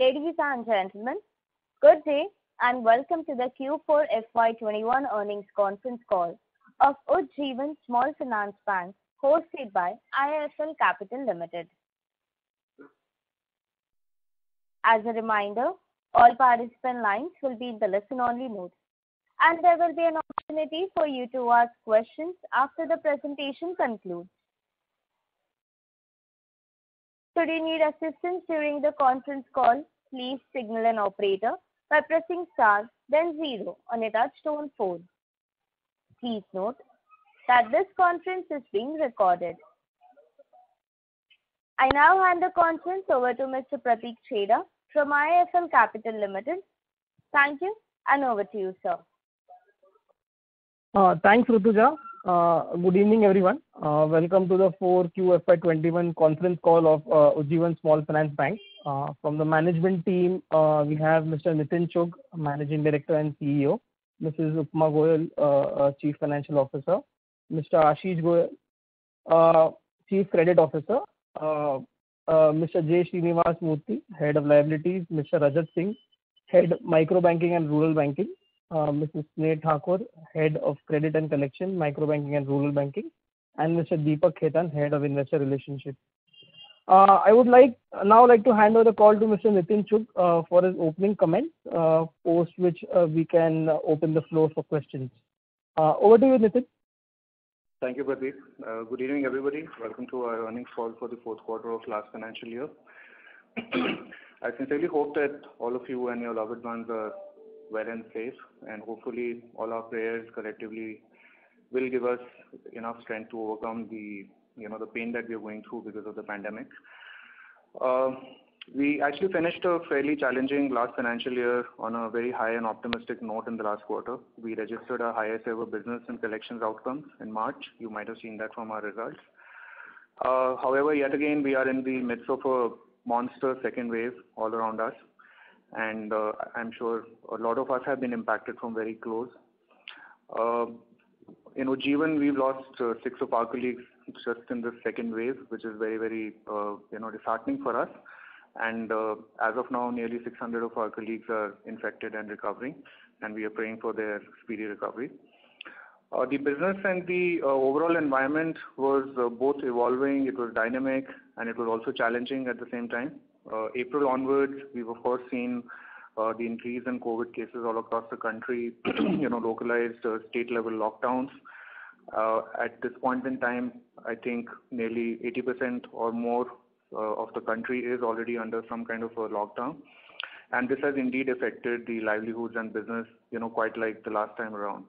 Ladies and gentlemen, good day and welcome to the Q4 FY21 earnings conference call of Ujjivan Small Finance Bank hosted by IIFL Capital Limited. As a reminder, all participant lines will be in the listen-only mode and there will be an opportunity for you to ask questions after the presentation concludes. Should you need assistance during the conference call, please signal an operator by pressing star then zero on a touch-tone phone. Please note that this conference is being recorded. I now hand the conference over to Mr. Prateek Cheda from IIFL Capital Limited. Thank you and over to you, sir. Thanks, Rutuja. Good evening, everyone. Welcome to the 4Q FY21 conference call of Ujjivan Small Finance Bank. From the management team, we have Mr. Nitin Chugh, Managing Director and CEO, Mrs. Upma Goel, Chief Financial Officer, Mr. Ashish Goel, Chief Credit Officer, Mr. J Shreevivas Moorthi, Head of Liabilities, Mr. Rajat Singh, Head Micro Banking and Rural Banking, Mrs. Nitin Thakur, Head of Credit and Collection, Micro Banking and Rural Banking, and Mr. Deepak Khetan, Head of Investor Relationship. I would like to hand over the call to Mr. Nitin Chugh for his opening comments, post which we can open the floor for questions. Over to you, Nitin. Thank you, Prateek. Good evening, everybody. Welcome to our earnings call for the fourth quarter of last financial year. I sincerely hope that all of you and your loved ones are well and safe, and hopefully all our prayers collectively will give us enough strength to overcome the pain that we are going through because of the pandemic. We actually finished a fairly challenging last financial year on a very high and optimistic note in the last quarter. We registered our highest ever business and collections outcomes in March. You might have seen that from our results. However, yet again, we are in the midst of a monster second wave all around us. And I'm sure a lot of us have been impacted from very close. In Ujjivan, we've lost six of our colleagues just in the second wave, which is very, very disheartening for us. And as of now, nearly 600 of our colleagues are infected and recovering, and we are praying for their speedy recovery. The business and the overall environment was both evolving, it was dynamic, and it was also challenging at the same time. April onwards, we've of course seen the increase in COVID cases all across the country, localized state-level lockdowns. At this point in time, I think nearly 80% or more of the country is already under some kind of a lockdown. And this has indeed affected the livelihoods and business, quite like the last time around.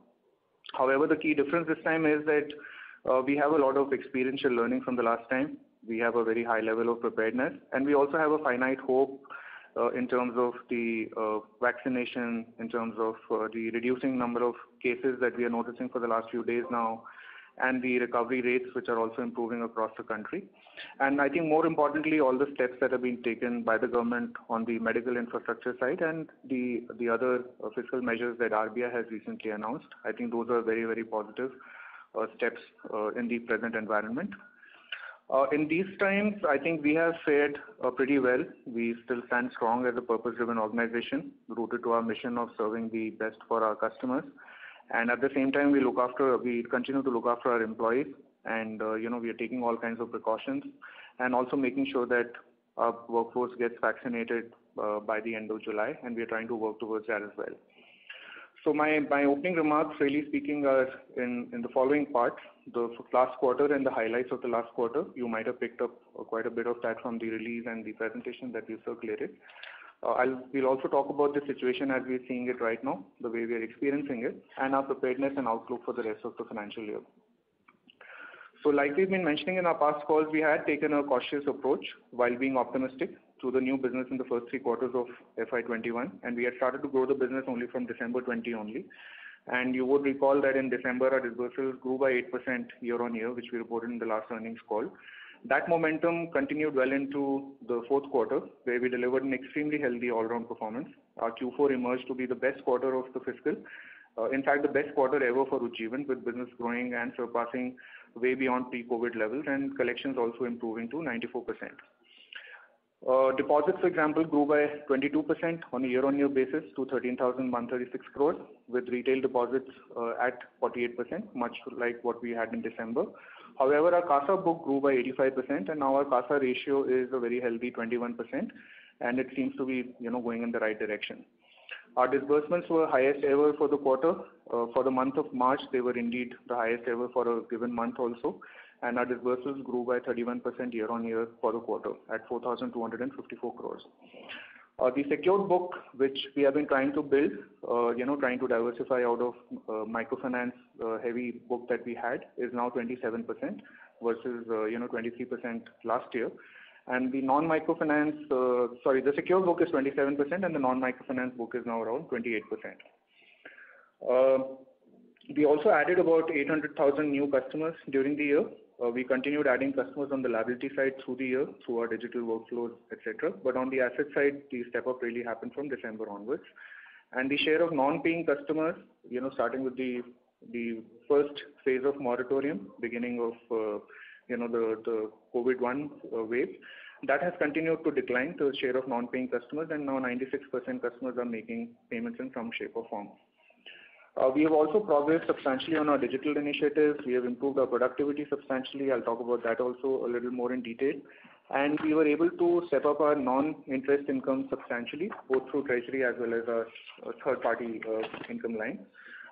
However, the key difference this time is that we have a lot of experiential learning from the last time. We have a very high level of preparedness, and we also have a finite hope in terms of the vaccination, in terms of the reducing number of cases that we are noticing for the last few days now, and the recovery rates which are also improving across the country. And I think more importantly, all the steps that have been taken by the government on the medical infrastructure side and the other fiscal measures that RBI has recently announced, I think those are very, very positive steps in the present environment. In these times, I think we have fared pretty well. We still stand strong as a purpose-driven organization, rooted to our mission of serving the best for our customers. And at the same time, we continue to look after our employees. And, we are taking all kinds of precautions and also making sure that our workforce gets vaccinated by the end of July. And we are trying to work towards that as well. So my opening remarks, really speaking, are in the following parts: the last quarter and the highlights of the last quarter. You might have picked up quite a bit of that from the release and the presentation that we circulated. We'll also talk about the situation as we're seeing it right now, the way we're experiencing it, and our preparedness and outlook for the rest of the financial year. So like we've been mentioning in our past calls, we had taken a cautious approach while being optimistic to the new business in the first three quarters of FY21, and we had started to grow the business only from December 20 only. And you would recall that in December, our disbursals grew by 8% year on year, which we reported in the last earnings call. That momentum continued well into the fourth quarter, where we delivered an extremely healthy all-round performance. Our Q4 emerged to be the best quarter of the fiscal. In fact, the best quarter ever for Ujjivan, with business growing and surpassing way beyond pre-COVID levels and collections also improving to 94%. Deposits, for example, grew by 22% on a year-on-year basis to 13,136 crores, with retail deposits at 48%, much like what we had in December. However, our CASA book grew by 85%, and now our CASA ratio is a very healthy 21%, and it seems to be, going in the right direction. Our disbursements were highest ever for the quarter. For the month of March, they were indeed the highest ever for a given month also. And our disbursements grew by 31% year-on-year for the quarter at 4,254 crores. The secured book, which we have been trying to build, trying to diversify out of microfinance heavy book that we had, is now 27% versus 23% last year. And the non-microfinance, the secured book is 27%, and the non-microfinance book is now around 28%. We also added about 800,000 new customers during the year. We continued adding customers on the liability side through the year, through our digital workflows, etc. But on the asset side, the step-up really happened from December onwards. And the share of non-paying customers, starting with the first phase of moratorium, beginning of the COVID-1 wave, that has continued to decline to the share of non-paying customers, and now 96% customers are making payments in some shape or form. We have also progressed substantially on our digital initiatives. We have improved our productivity substantially. I'll talk about that also a little more in detail. And we were able to step up our non-interest income substantially, both through treasury as well as our third-party income line.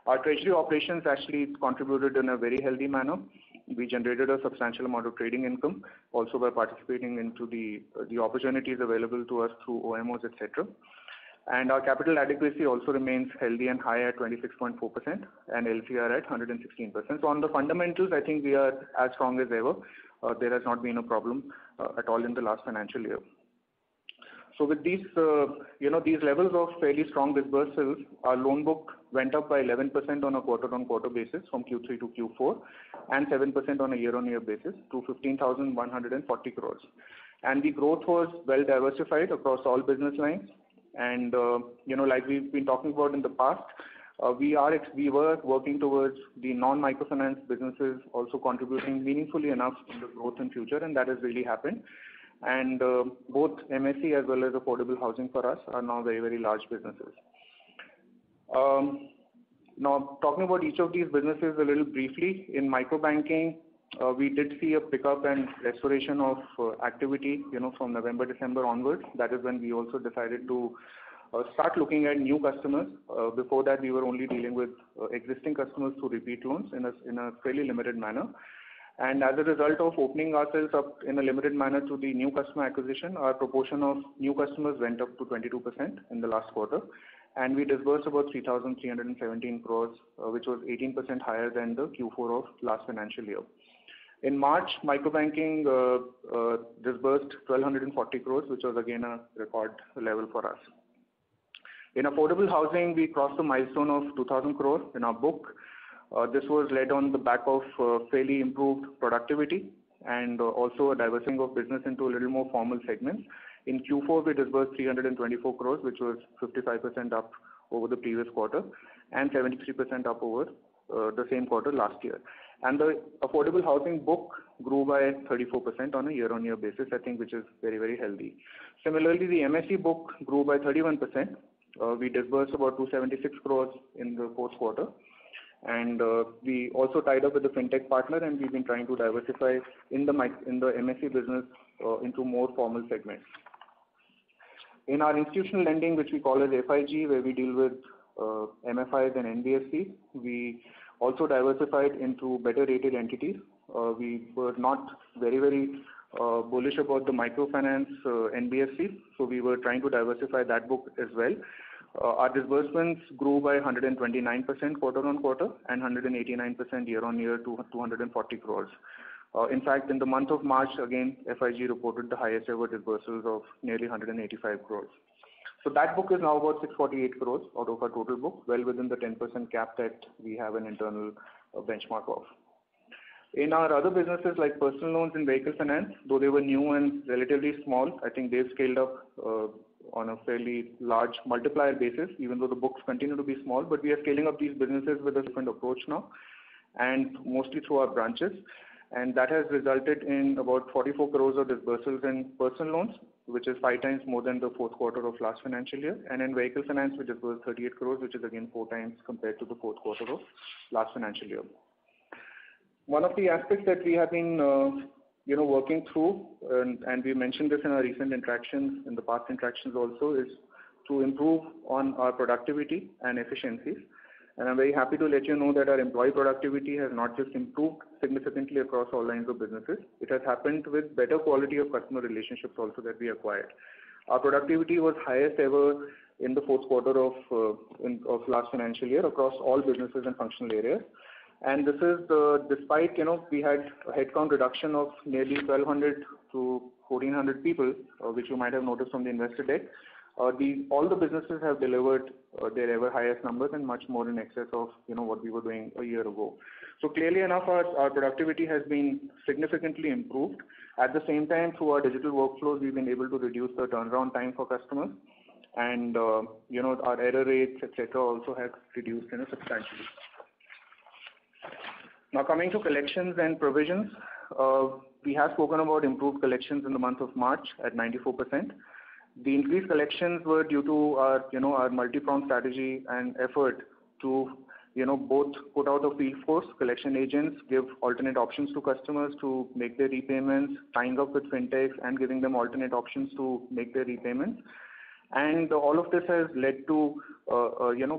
Our treasury operations actually contributed in a very healthy manner. We generated a substantial amount of trading income, also by participating into the opportunities available to us through OMOs, etc. And our capital adequacy also remains healthy and high at 26.4%, and LCR at 116%. So on the fundamentals, I think we are as strong as ever. There has not been a problem at all in the last financial year. So with these levels of fairly strong disbursals, our loan book went up by 11% on a quarter-on-quarter basis from Q3 to Q4, and 7% on a year-on-year basis to 15,140 crores. And the growth was well diversified across all business lines. And like we've been talking about in the past, we were working towards the non-microfinance businesses also contributing meaningfully enough in the growth in future, and that has really happened. And both MSE as well as affordable housing for us are now very, very large businesses. Now, talking about each of these businesses a little briefly, in microbanking, we did see a pickup and restoration of activity, from November, December onwards. That is when we also decided to start looking at new customers. Before that, we were only dealing with existing customers through repeat loans in a fairly limited manner. And as a result of opening ourselves up in a limited manner to the new customer acquisition, our proportion of new customers went up to 22% in the last quarter. And we disbursed about 3,317 crores, which was 18% higher than the Q4 of last financial year. In March, microbanking disbursed 1,240 crores, which was again a record level for us. In affordable housing, we crossed the milestone of 2,000 crores in our book. This was led on the back of fairly improved productivity and also a diversifying of business into a little more formal segments. In Q4, we disbursed 324 crores, which was 55% up over the previous quarter and 73% up over the same quarter last year. And the affordable housing book grew by 34% on a year-on-year basis, I think, which is very, very healthy. Similarly, the MSE book grew by 31%. We disbursed about 276 crores in the fourth quarter. And we also tied up with a fintech partner, and we've been trying to diversify in the MSE business into more formal segments. In our institutional lending, which we call as FIG, where we deal with MFIs and NBFCs, we also diversified into better rated entities. We were not very, very bullish about the microfinance NBFCs, so we were trying to diversify that book as well. Our disbursements grew by 129% quarter-on-quarter and 189% year-on-year to 240 crores. In fact, in the month of March, again, FIG reported the highest ever disbursals of nearly 185 crores. So that book is now about 648 crores out of our total book, well within the 10% cap that we have an internal benchmark of. In our other businesses like personal loans and vehicle finance, though they were new and relatively small, I think they've scaled up on a fairly large multiplier basis, even though the books continue to be small, but we are scaling up these businesses with a different approach now, and mostly through our branches. And that has resulted in about 44 crores of disbursals in personal loans which is 5 times more than the fourth quarter of last financial year. And in vehicle finance, we disbursed 38 crores, which is again 4 times compared to the fourth quarter of last financial year. One of the aspects that we have been working through, and we mentioned this in our recent interactions, in the past interactions also, is to improve on our productivity and efficiencies. And I'm very happy to let you know that our employee productivity has not just improved significantly across all lines of businesses. It has happened with better quality of customer relationships also that we acquired. Our productivity was highest ever in the fourth quarter of last financial year across all businesses and functional areas. And this is despite, we had a headcount reduction of nearly 1,200 to 1,400 people, which you might have noticed from the investor deck. All the businesses have delivered their ever highest numbers and much more in excess of what we were doing a year ago. So clearly enough, our productivity has been significantly improved. At the same time, through our digital workflows, we've been able to reduce the turnaround time for customers, and our error rates, etc., also have reduced substantially. Now, coming to collections and provisions, we have spoken about improved collections in the month of March at 94%. The increased collections were due to our multi-pronged strategy and effort to both put out a field force, collection agents, give alternate options to customers to make their repayments, tying up with fintechs and giving them alternate options to make their repayments. And all of this has led to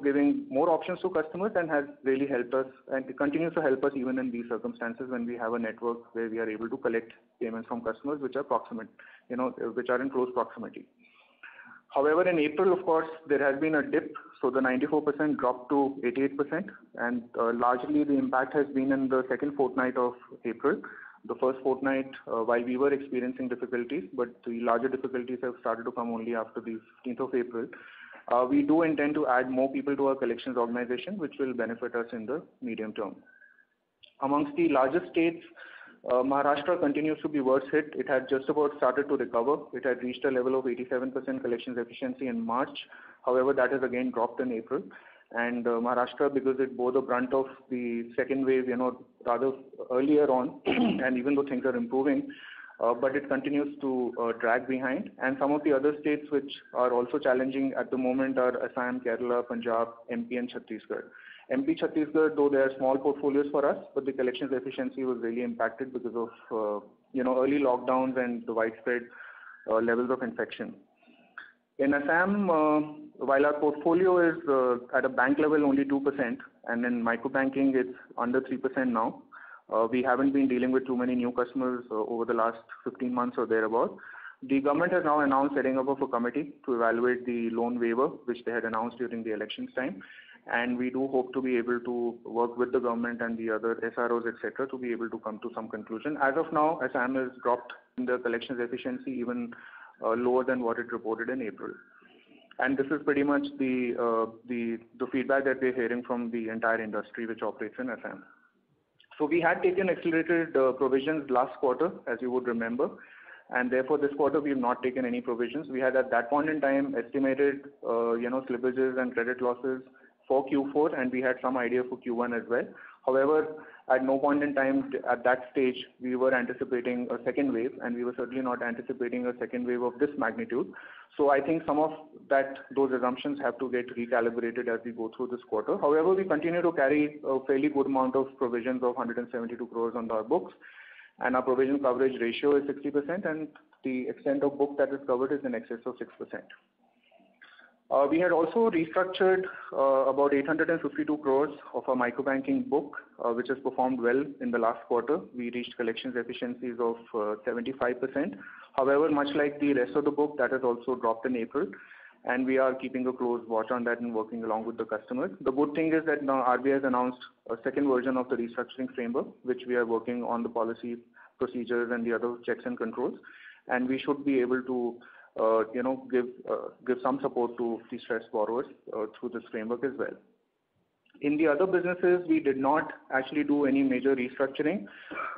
giving more options to customers and has really helped us, and it continues to help us even in these circumstances when we have a network where we are able to collect payments from customers which are proximate, which are in close proximity. However, in April, of course, there has been a dip, so the 94% dropped to 88%, and largely the impact has been in the second fortnight of April. The first fortnight, while we were experiencing difficulties, but the larger difficulties have started to come only after the 15th of April. We do intend to add more people to our collections organization, which will benefit us in the medium term. Amongst the largest states, Maharashtra continues to be worse hit. It had just about started to recover. It had reached a level of 87% collections efficiency in March. However, that has again dropped in April. And Maharashtra, because it bore the brunt of the second wave, rather earlier on, and even though things are improving, but it continues to drag behind. And some of the other states which are also challenging at the moment are Assam, Kerala, Punjab, MP and Chhattisgarh. MP, Chhattisgarh, though they are small portfolios for us, but the collections efficiency was really impacted because of early lockdowns and the widespread levels of infection. In Assam, while our portfolio is at a bank level only 2%, and in microbanking it's under 3% now, we haven't been dealing with too many new customers over the last 15 months or thereabout. The government has now announced setting up of a committee to evaluate the loan waiver, which they had announced during the elections time. And we do hope to be able to work with the government and the other SROs, etc., to be able to come to some conclusion. As of now, Assam has dropped in the collections efficiency even lower than what it reported in April, and this is pretty much the feedback that we're hearing from the entire industry which operates in Assam. So we had taken accelerated provisions last quarter, as you would remember, and therefore this quarter we have not taken any provisions. We had at that point in time estimated slippages and credit losses for Q4, and we had some idea for Q1 as well. However, at no point in time at that stage, we were anticipating a second wave, and we were certainly not anticipating a second wave of this magnitude. So I think some of those assumptions have to get recalibrated as we go through this quarter. However, we continue to carry a fairly good amount of provisions of 172 crores on our books, and our provision coverage ratio is 60%, and the extent of book that is covered is in excess of 6%. We had also restructured about 852 crores of our microbanking book, which has performed well in the last quarter. We reached collections efficiencies of 75%. However, much like the rest of the book, that has also dropped in April, and we are keeping a close watch on that and working along with the customers. The good thing is that now RBI has announced a second version of the restructuring framework, which we are working on the policy procedures and the other checks and controls, and we should be able to give some support to the stressed borrowers through this framework as well. In the other businesses, we did not actually do any major restructuring.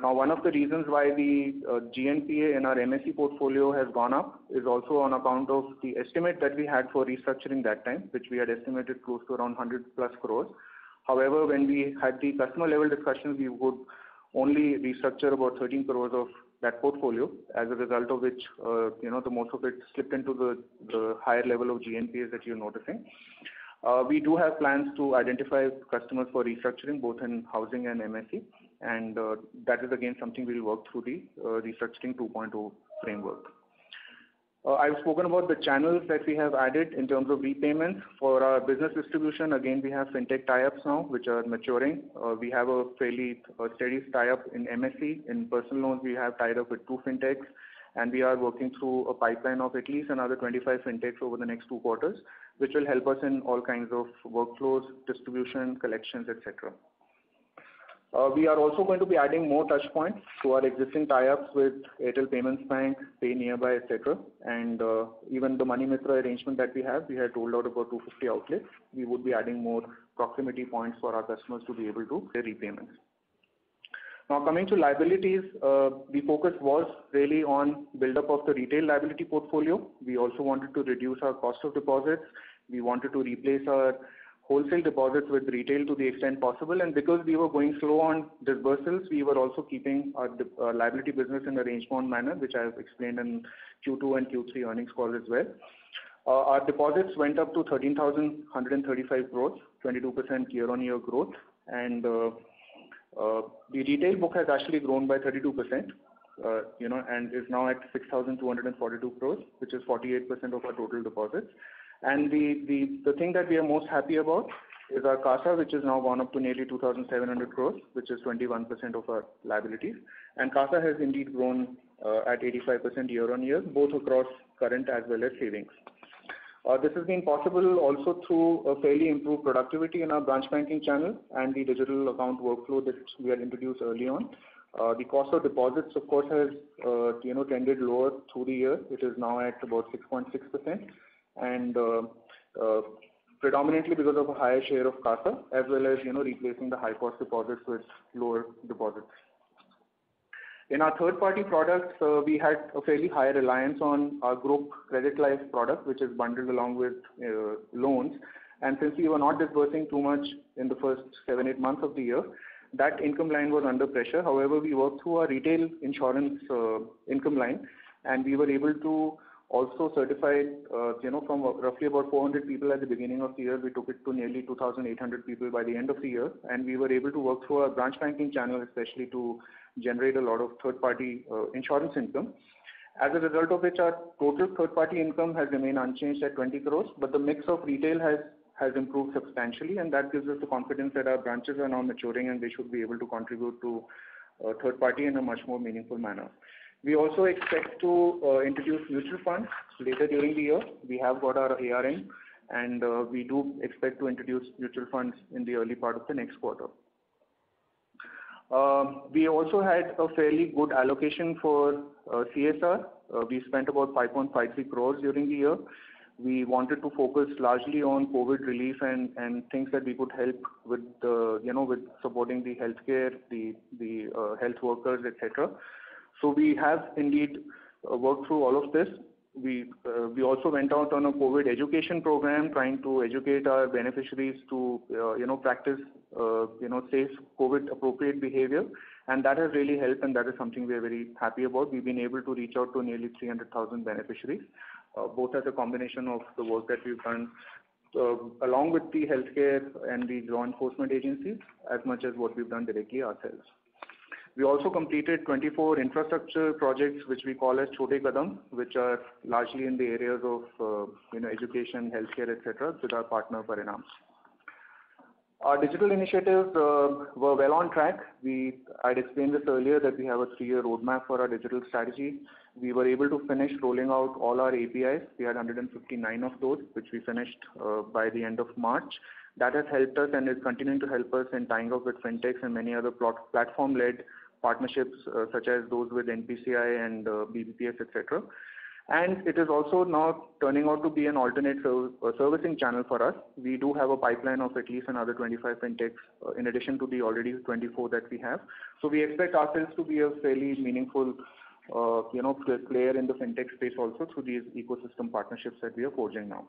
Now, one of the reasons why the GNPA in our MSE portfolio has gone up is also on account of the estimate that we had for restructuring that time, which we had estimated close to around 100 plus crores. However, when we had the customer level discussions, we would only restructure about 13 crores of that portfolio, as a result of which, the most of it slipped into the higher level of GNPAs that you're noticing. We do have plans to identify customers for restructuring, both in housing and MSE, and that is again something we'll work through the restructuring 2.0 framework. I've spoken about the channels that we have added in terms of repayments. For our business distribution, again, we have fintech tie-ups now, which are maturing. We have a fairly steady tie-up in MSE. In personal loans, we have tied up with 2 fintechs, and we are working through a pipeline of at least another 25 fintechs over the next 2 quarters, which will help us in all kinds of workflows, distribution, collections, etc. We are also going to be adding more touch points to our existing tie-ups with Airtel Payments Bank, Pay Nearby, etc. And even the Money Mitra arrangement that we have, we had rolled out about 250 outlets. We would be adding more proximity points for our customers to be able to pay repayments. Now, coming to liabilities, the focus was really on build-up of the retail liability portfolio. We also wanted to reduce our cost of deposits. We wanted to replace our wholesale deposits with retail to the extent possible, and because we were going slow on disbursals, we were also keeping our liability business in a range-bound manner, which I have explained in Q2 and Q3 earnings call as well. Our deposits went up to 13,135 crores, 22% year-on-year growth, and the retail book has actually grown by 32%, and is now at 6,242 crores, which is 48% of our total deposits. And the thing that we are most happy about is our CASA, which has now gone up to nearly 2,700 crores, which is 21% of our liabilities. And CASA has indeed grown at 85% year-on-year, both across current as well as savings. This has been possible also through a fairly improved productivity in our branch banking channel and the digital account workflow that we had introduced early on. The cost of deposits, of course, has trended lower through the year. It is now at about 6.6%. And predominantly because of a higher share of CASA, as well as replacing the high-cost deposits with lower deposits. In our third-party products, we had a fairly high reliance on our group credit life product, which is bundled along with loans. And since we were not disbursing too much in the first 7-8 months of the year, that income line was under pressure. However, we worked through our retail insurance income line, and we were able to also certified, from roughly about 400 people at the beginning of the year, we took it to nearly 2,800 people by the end of the year, and we were able to work through our branch banking channel, especially to generate a lot of third-party insurance income. As a result of which, our total third-party income has remained unchanged at 20 crores, but the mix of retail has improved substantially, and that gives us the confidence that our branches are now maturing and they should be able to contribute to third-party in a much more meaningful manner. We also expect to introduce mutual funds later during the year. We have got our ARN, and we do expect to introduce mutual funds in the early part of the next quarter. We also had a fairly good allocation for CSR. We spent about 5.53 crores during the year. We wanted to focus largely on COVID relief and things that we could help with, with supporting the healthcare, the health workers, etc. So we have indeed worked through all of this. We also went out on a COVID education program, trying to educate our beneficiaries to practice safe COVID appropriate behavior, and that has really helped, and that is something we are very happy about. We've been able to reach out to nearly 300,000 beneficiaries, both as a combination of the work that we've done along with the healthcare and the law enforcement agencies, as much as what we've done directly ourselves. We also completed 24 infrastructure projects, which we call as Chote Kadam, which are largely in the areas of education, healthcare, etc., with our partner Parinam. Our digital initiatives were well on track. I'd explained this earlier that we have a 3-year roadmap for our digital strategy. We were able to finish rolling out all our APIs. We had 159 of those, which we finished by the end of March. That has helped us and is continuing to help us in tying up with fintechs and many other platform-led partnerships such as those with NPCI and BBPS, etc. And it is also now turning out to be an alternate servicing channel for us. We do have a pipeline of at least another 25 fintechs in addition to the already 24 that we have. So we expect ourselves to be a fairly meaningful player in the fintech space also through these ecosystem partnerships that we are forging now.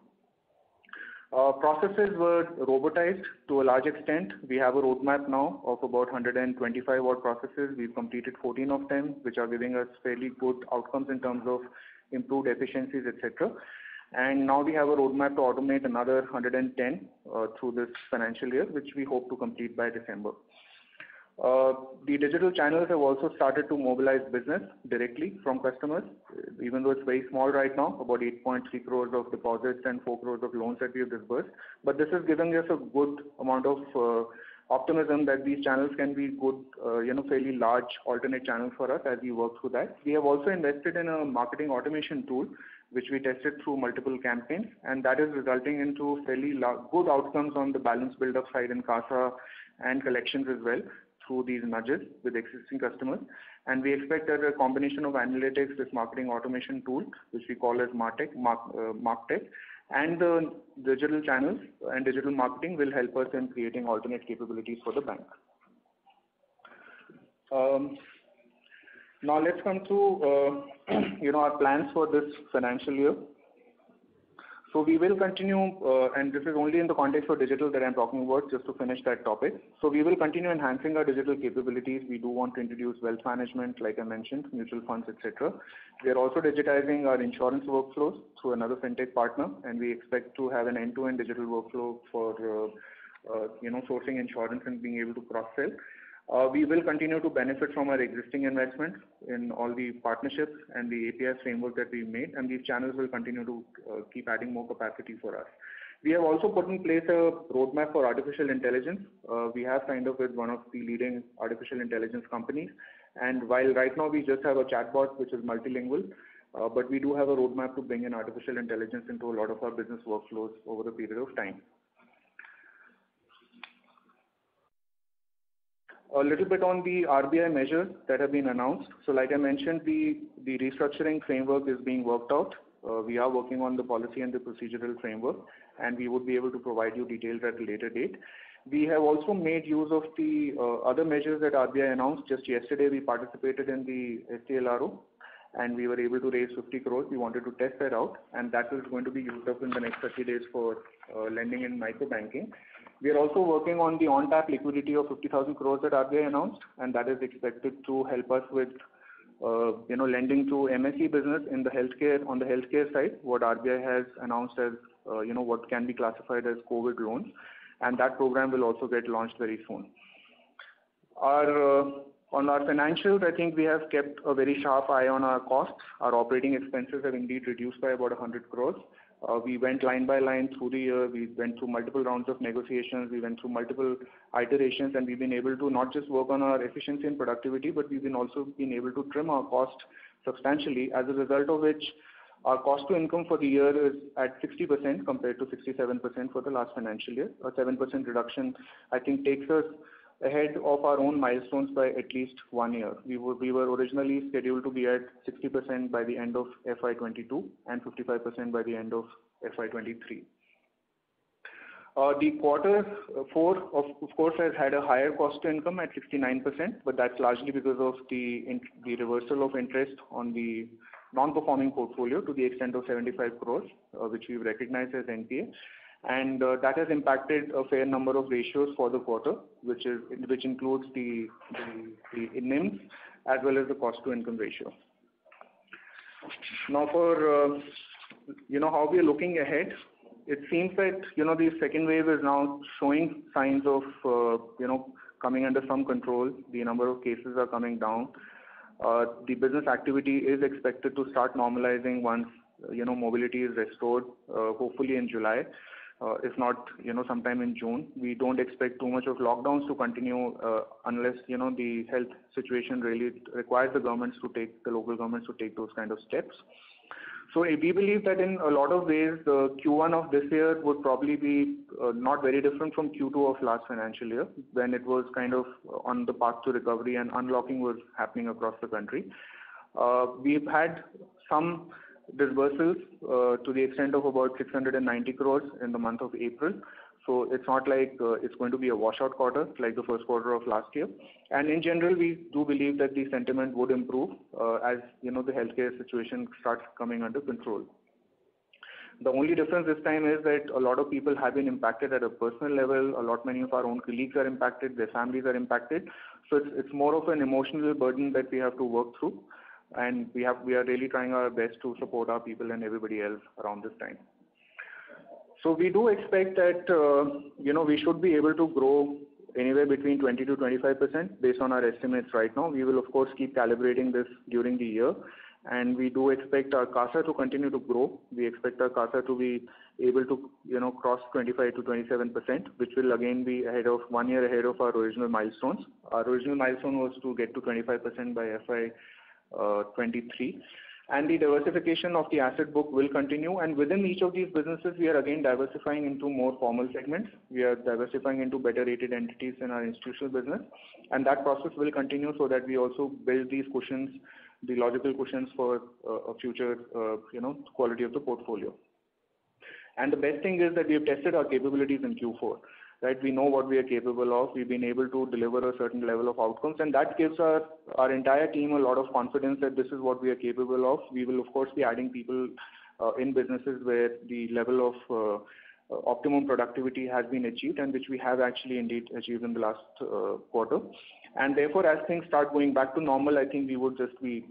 Processes were robotized to a large extent. We have a roadmap now of about 125 odd processes. We've completed 14 of them, which are giving us fairly good outcomes in terms of improved efficiencies, etc. And now we have a roadmap to automate another 110 through this financial year, which we hope to complete by December. The digital channels have also started to mobilize business directly from customers, even though it's very small right now, about 8.3 crores of deposits and 4 crores of loans that we have disbursed. But this is giving us a good amount of optimism that these channels can be good, fairly large alternate channels for us as we work through that. We have also invested in a marketing automation tool, which we tested through multiple campaigns, and that is resulting into fairly good outcomes on the balance build-up side in CASA and collections as well, through these nudges with existing customers. And we expect that a combination of analytics, this marketing automation tool, which we call as MarkTech, and the digital channels and digital marketing will help us in creating alternate capabilities for the bank. Now let's come to our plans for this financial year. So we will continue, and this is only in the context of digital that I'm talking about, just to finish that topic. So we will continue enhancing our digital capabilities. We do want to introduce wealth management, like I mentioned, mutual funds, etc. We are also digitizing our insurance workflows through another fintech partner, and we expect to have an end-to-end digital workflow for sourcing insurance and being able to cross-sell. We will continue to benefit from our existing investments in all the partnerships and the API framework that we've made, and these channels will continue to keep adding more capacity for us. We have also put in place a roadmap for artificial intelligence. We have signed up with one of the leading artificial intelligence companies, and while right now we just have a chatbot which is multilingual, but we do have a roadmap to bring in artificial intelligence into a lot of our business workflows over a period of time. A little bit on the RBI measures that have been announced. So like I mentioned, the restructuring framework is being worked out. We are working on the policy and the procedural framework, and we would be able to provide you details at a later date. We have also made use of the other measures that RBI announced. Just yesterday, we participated in the STLRO, and we were able to raise 50 crores. We wanted to test that out, and that is going to be used up in the next 30 days for lending in microbanking. We are also working on the on-tap liquidity of 50,000 crores that RBI announced, and that is expected to help us with lending to MSE business in the healthcare, on the healthcare side, what RBI has announced as what can be classified as COVID loans, and that program will also get launched very soon. On our financials, I think we have kept a very sharp eye on our costs. Our operating expenses have indeed reduced by about 100 crores. We went line by line through the year. We went through multiple rounds of negotiations. We went through multiple iterations, and we've been able to not just work on our efficiency and productivity, but we've been also been able to trim our cost substantially, as a result of which our cost to income for the year is at 60% compared to 67% for the last financial year. A 7% reduction, I think, takes us ahead of our own milestones by at least 1 year. We were originally scheduled to be at 60% by the end of FY22 and 55% by the end of FY23. The quarter four, of course, has had a higher cost to income at 69%, but that's largely because of the reversal of interest on the non-performing portfolio to the extent of 75 crores, which we've recognized as NPA. And that has impacted a fair number of ratios for the quarter, which includes the NIMs as well as the cost to income ratio. Now, for how we are looking ahead, it seems that the second wave is now showing signs of coming under some control. The number of cases are coming down. The business activity is expected to start normalizing once mobility is restored, hopefully in July. If not, sometime in June. We don't expect too much of lockdowns to continue unless, the health situation really requires the local governments to take those kind of steps. So we believe that in a lot of ways, Q1 of this year would probably be not very different from Q2 of last financial year, when it was kind of on the path to recovery and unlocking was happening across the country. We've had some disbursals to the extent of about 690 crores in the month of April. So it's not like it's going to be a washout quarter like the first quarter of last year. And in general, we do believe that the sentiment would improve as the healthcare situation starts coming under control. The only difference this time is that a lot of people have been impacted at a personal level. Many of our own colleagues are impacted, their families are impacted. So it's more of an emotional burden that we have to work through. And we are really trying our best to support our people and everybody else around this time. So we do expect that we should be able to grow anywhere between 20 to 25% based on our estimates right now. We will of course keep calibrating this during the year, and we do expect our CASA to continue to grow. We expect our CASA to be able to cross 25 to 27%, which will again be ahead of 1 year ahead of our original milestones. Our original milestone was to get to 25% by FY23. And the diversification of the asset book will continue, and within each of these businesses we are again diversifying into more formal segments. We are diversifying into better rated entities in our institutional business, and that process will continue so that we also build these cushions, the logical cushions for a future quality of the portfolio. And the best thing is that we have tested our capabilities in Q4. Right, we know what we are capable of. We've been able to deliver a certain level of outcomes, and that gives our entire team a lot of confidence that this is what we are capable of. We will, of course, be adding people in businesses where the level of optimum productivity has been achieved, and which we have actually indeed achieved in the last quarter. And therefore, as things start going back to normal, I think we would just be,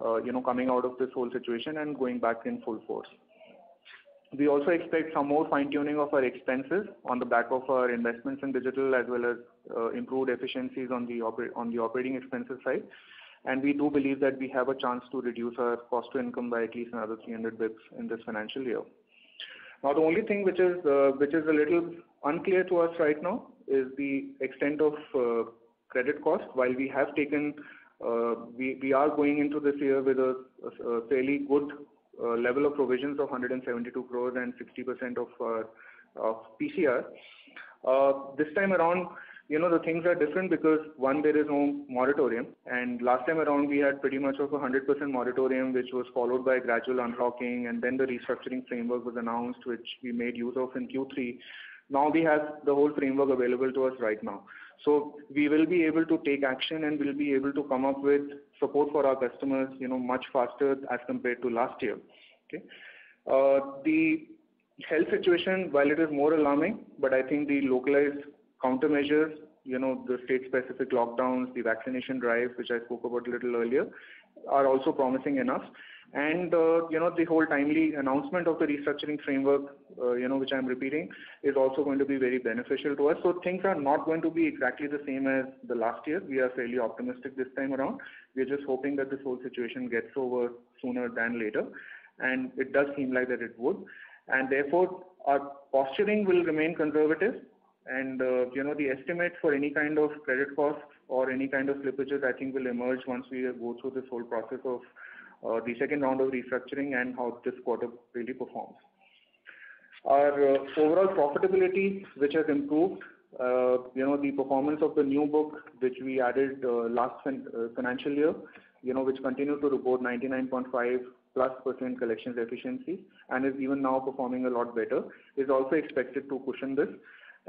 coming out of this whole situation and going back in full force. We also expect some more fine-tuning of our expenses on the back of our investments in digital, as well as improved efficiencies on the operating expenses side. And we do believe that we have a chance to reduce our cost to income by at least another 300 basis points in this financial year. Now, the only thing which is a little unclear to us right now is the extent of credit cost. While we have taken, we are going into this year with a fairly good level of provisions of 172 crores and 60% of PCR. This time around, the things are different because one, there is no moratorium, and last time around we had pretty much of a 100% moratorium, which was followed by gradual unlocking, and then the restructuring framework was announced, which we made use of in Q3. Now we have the whole framework available to us right now. So we will be able to take action, and we'll be able to come up with support for our customers, much faster as compared to last year. Okay. The health situation, while it is more alarming, but I think the localized countermeasures, the state-specific lockdowns, the vaccination drive, which I spoke about a little earlier, are also promising enough. And, the whole timely announcement of the restructuring framework, which I'm repeating, is also going to be very beneficial to us. So things are not going to be exactly the same as the last year. We are fairly optimistic this time around. We're just hoping that this whole situation gets over sooner than later. And it does seem like that it would. And therefore, our posturing will remain conservative. And, the estimate for any kind of credit costs or any kind of slippages, I think, will emerge once we go through this whole process of the second round of restructuring and how this quarter really performs. Our overall profitability, which has improved, the performance of the new book, which we added last financial year, which continued to report 99.5%+ collections efficiency, and is even now performing a lot better, is also expected to cushion this.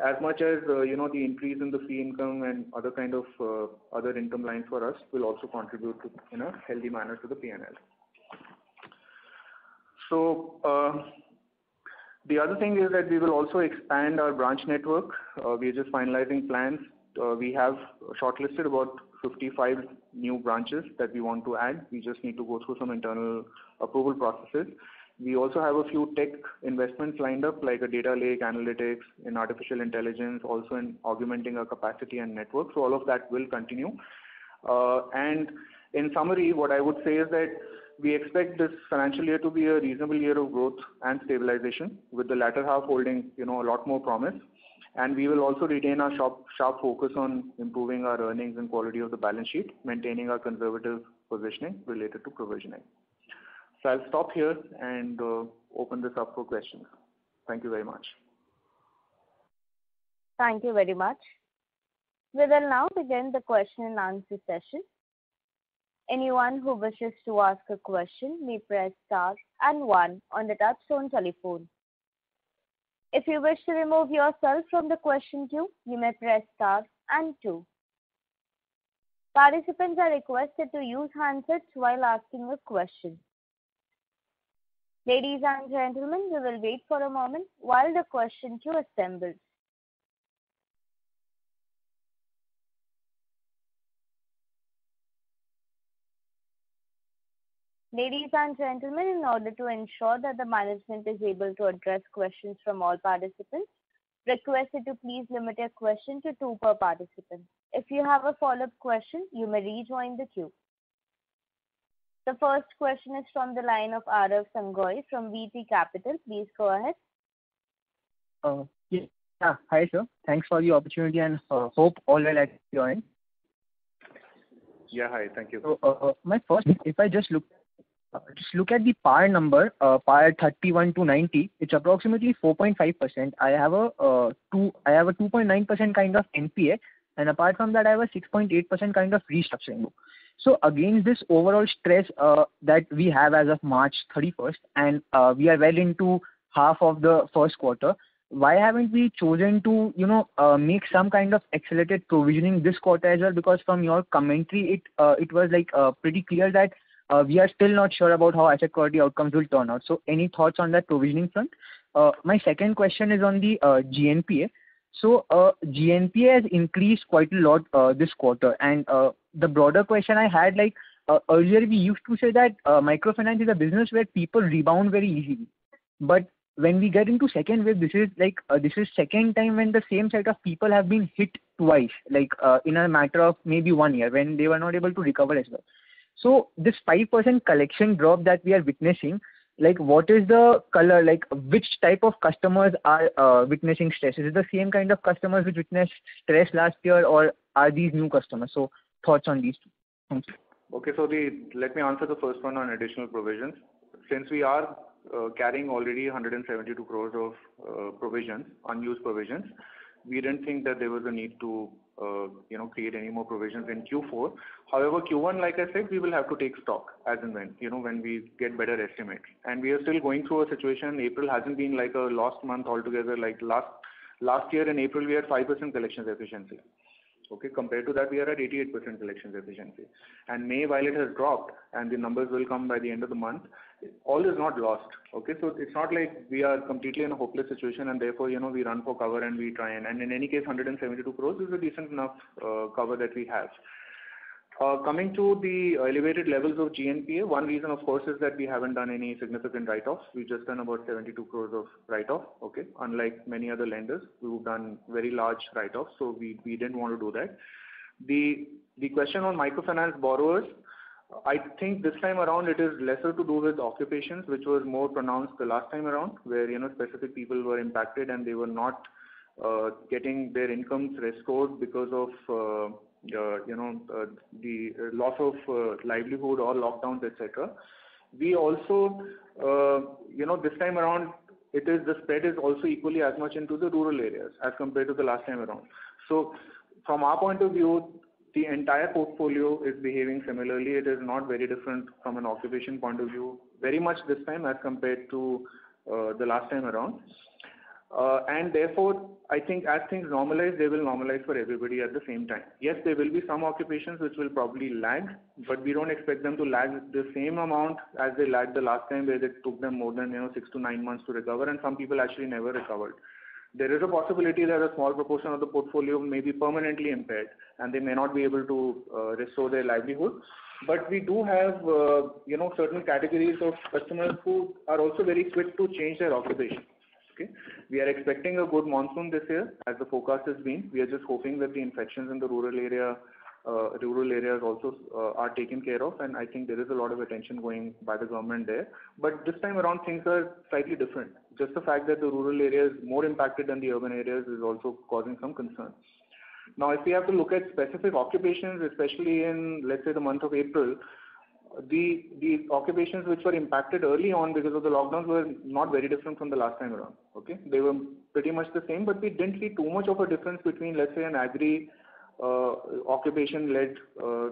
As much as, the increase in the fee income and other kind of other income lines for us will also contribute to, in a healthy manner to the P&L. So, the other thing is that we will also expand our branch network. We are just finalizing plans. We have shortlisted about 55 new branches that we want to add. We just need to go through some internal approval processes. We also have a few tech investments lined up, like a data lake, analytics, in artificial intelligence, also in augmenting our capacity and network. So all of that will continue. And in summary, what I would say is that we expect this financial year to be a reasonable year of growth and stabilization, with the latter half holding, a lot more promise. And we will also retain our sharp focus on improving our earnings and quality of the balance sheet, maintaining our conservative positioning related to provisioning. So I'll stop here and open this up for questions. Thank you very much. Thank you very much. We will now begin the question and answer session. Anyone who wishes to ask a question may press star and one on the touchtone telephone. If you wish to remove yourself from the question queue, you may press star and two. Participants are requested to use handsets while asking a question. Ladies and gentlemen, we will wait for a moment while the question queue assembles. Ladies and gentlemen, in order to ensure that the management is able to address questions from all participants, requested to please limit your question to 2 per participant. If you have a follow-up question, you may rejoin the queue. The first question is from the line of Aarav Sanghoi from BT Capital. Please go ahead. Hi sir. Thanks for the opportunity and hope all well at your end. Yeah, hi. Thank you. So, my first, if I just look at the PAR number, PAR 31 to 90, it's approximately 4.5%. I have a 2.9% kind of NPA, and apart from that, I have a 6.8% kind of restructuring book. So against this overall stress that we have as of March 31st, and we are well into half of the first quarter, why haven't we chosen to, make some kind of accelerated provisioning this quarter as well? Because from your commentary, it was pretty clear that we are still not sure about how asset quality outcomes will turn out. So any thoughts on that provisioning front? My second question is on the GNPA. So GNPA has increased quite a lot this quarter. And the broader question I had, earlier we used to say that microfinance is a business where people rebound very easily. But when we get into second wave, this is second time when the same set of people have been hit twice, in a matter of maybe 1 year, when they were not able to recover as well. So this 5% collection drop that we are witnessing, what is the color, which type of customers are witnessing stress? Is it the same kind of customers which witnessed stress last year, or are these new customers? So thoughts on these two. Thank you. Okay, so let me answer the first one on additional provisions. Since we are carrying already 172 crores of unused provisions, we didn't think that there was a need to create any more provisions in Q4. However, Q1, like I said, we will have to take stock as and when, when we get better estimates. And we are still going through a situation. April hasn't been like a lost month altogether. Like last year in April, we had 5% collections efficiency. Okay, compared to that, we are at 88% collections efficiency. And May, while it has dropped, and the numbers will come by the end of the month, all is not lost. Okay, so it's not like we are completely in a hopeless situation, and therefore, we run for cover and we try. And in any case, 172 crores is a decent enough cover that we have. Coming to the elevated levels of GNPA, one reason, of course, is that we haven't done any significant write-offs. We've just done about 72 crores of write-off, okay? Unlike many other lenders, we've done very large write-offs, so we didn't want to do that. The question on microfinance borrowers, I think this time around it is lesser to do with occupations, which was more pronounced the last time around, where, specific people were impacted and they were not getting their incomes restored because of... the loss of livelihood or lockdowns, etc. We also, this time around, the spread is also equally as much into the rural areas as compared to the last time around. So, from our point of view, the entire portfolio is behaving similarly. It is not very different from an occupation point of view, very much this time as compared to the last time around. And therefore, I think as things normalize, they will normalize for everybody at the same time. Yes, there will be some occupations which will probably lag, but we don't expect them to lag the same amount as they lagged the last time, where it took them more than 6 to 9 months to recover, and some people actually never recovered. There is a possibility that a small proportion of the portfolio may be permanently impaired, and they may not be able to restore their livelihood. But we do have, certain categories of customers who are also very quick to change their occupation. Okay. We are expecting a good monsoon this year, as the forecast has been. We are just hoping that the infections in the rural areas also are taken care of, and I think there is a lot of attention going by the government there. But this time around, things are slightly different. Just the fact that the rural area is more impacted than the urban areas is also causing some concern. Now, if we have to look at specific occupations, especially in, let's say, the month of April, the occupations which were impacted early on because of the lockdowns were not very different from the last time around. Okay, they were pretty much the same, but we didn't see too much of a difference between, let's say, an agri occupation-led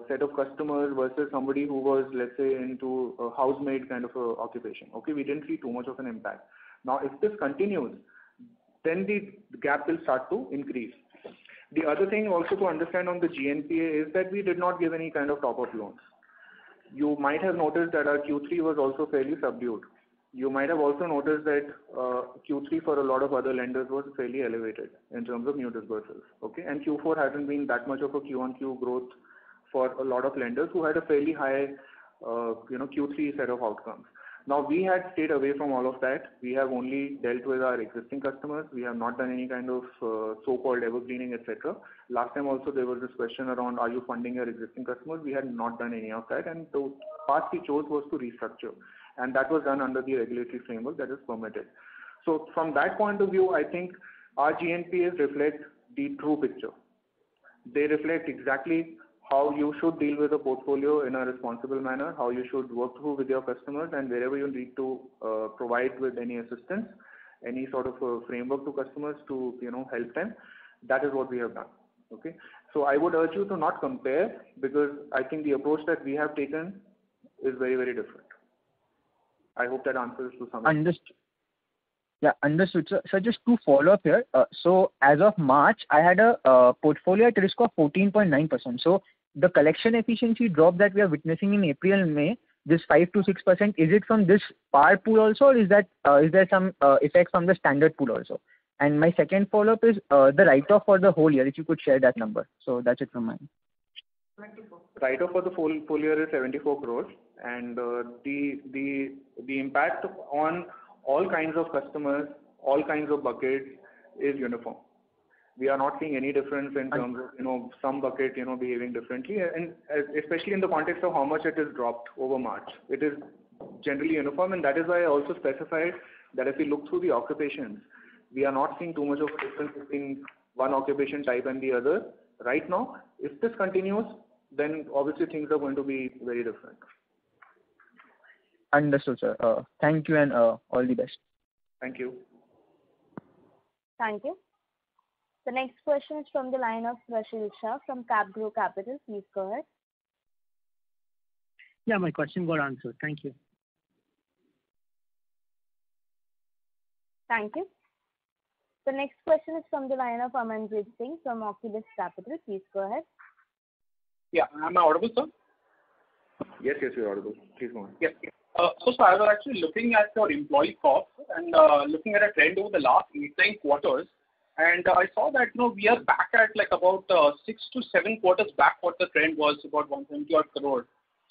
set of customers versus somebody who was, let's say, into a housemaid kind of a occupation. Okay, we didn't see too much of an impact. Now, if this continues, then the gap will start to increase. The other thing also to understand on the GNPA is that we did not give any kind of top-up loans. You might have noticed that our Q3 was also fairly subdued. You might have also noticed that Q3 for a lot of other lenders was fairly elevated in terms of new disbursals. Okay, and Q4 hasn't been that much of a Q-on-Q growth for a lot of lenders who had a fairly high, Q3 set of outcomes. Now, we had stayed away from all of that. We have only dealt with our existing customers. We have not done any kind of so-called evergreening, etc. Last time also there was this question around, are you funding your existing customers? We had not done any of that. And the path we chose was to restructure. And that was done under the regulatory framework that is permitted. So from that point of view, I think our GNPAs reflect the true picture. They reflect exactly how you should deal with a portfolio in a responsible manner, how you should work through with your customers, and wherever you need to provide with any assistance, any sort of a framework to customers to help them, that is what we have done. Okay, so I would urge you to not compare, because I think the approach that we have taken is very, very different. I hope that answers to some. Understood. Yeah, understood. So just to follow up here, so as of March, I had a portfolio at risk of 14.9%. So the collection efficiency drop that we are witnessing in April and May, this 5 to 6%, is it from this par pool also, or is there some effect from the standard pool also? And my second follow-up is the write-off for the whole year, if you could share that number. So that's it from mine. Write-off for the full year is 74 crores, and the impact on all kinds of customers, all kinds of buckets is uniform. We are not seeing any difference in terms of some bucket behaving differently, and especially in the context of how much it is dropped over March. It is generally uniform, and that is why I also specified that if we look through the occupations, we are not seeing too much of a difference between one occupation type and the other right now. If this continues, then obviously things are going to be very different. Understood, sir. Thank you, and all the best. Thank you. Thank you. The next question is from the line of Rashil Shah from Capgrow Capital. Please go ahead. Yeah, my question got answered. Thank you. Thank you. The next question is from the line of Amanjit Singh from Oculus Capital. Please go ahead. Yeah, am I audible, sir? Yes, you're audible. Please go on. Yeah. So I was actually looking at your employee costs and looking at a trend over the last 8-9 quarters, and I saw that we are back at like about 6 to 7 quarters back what the trend was, about 120 odd crore.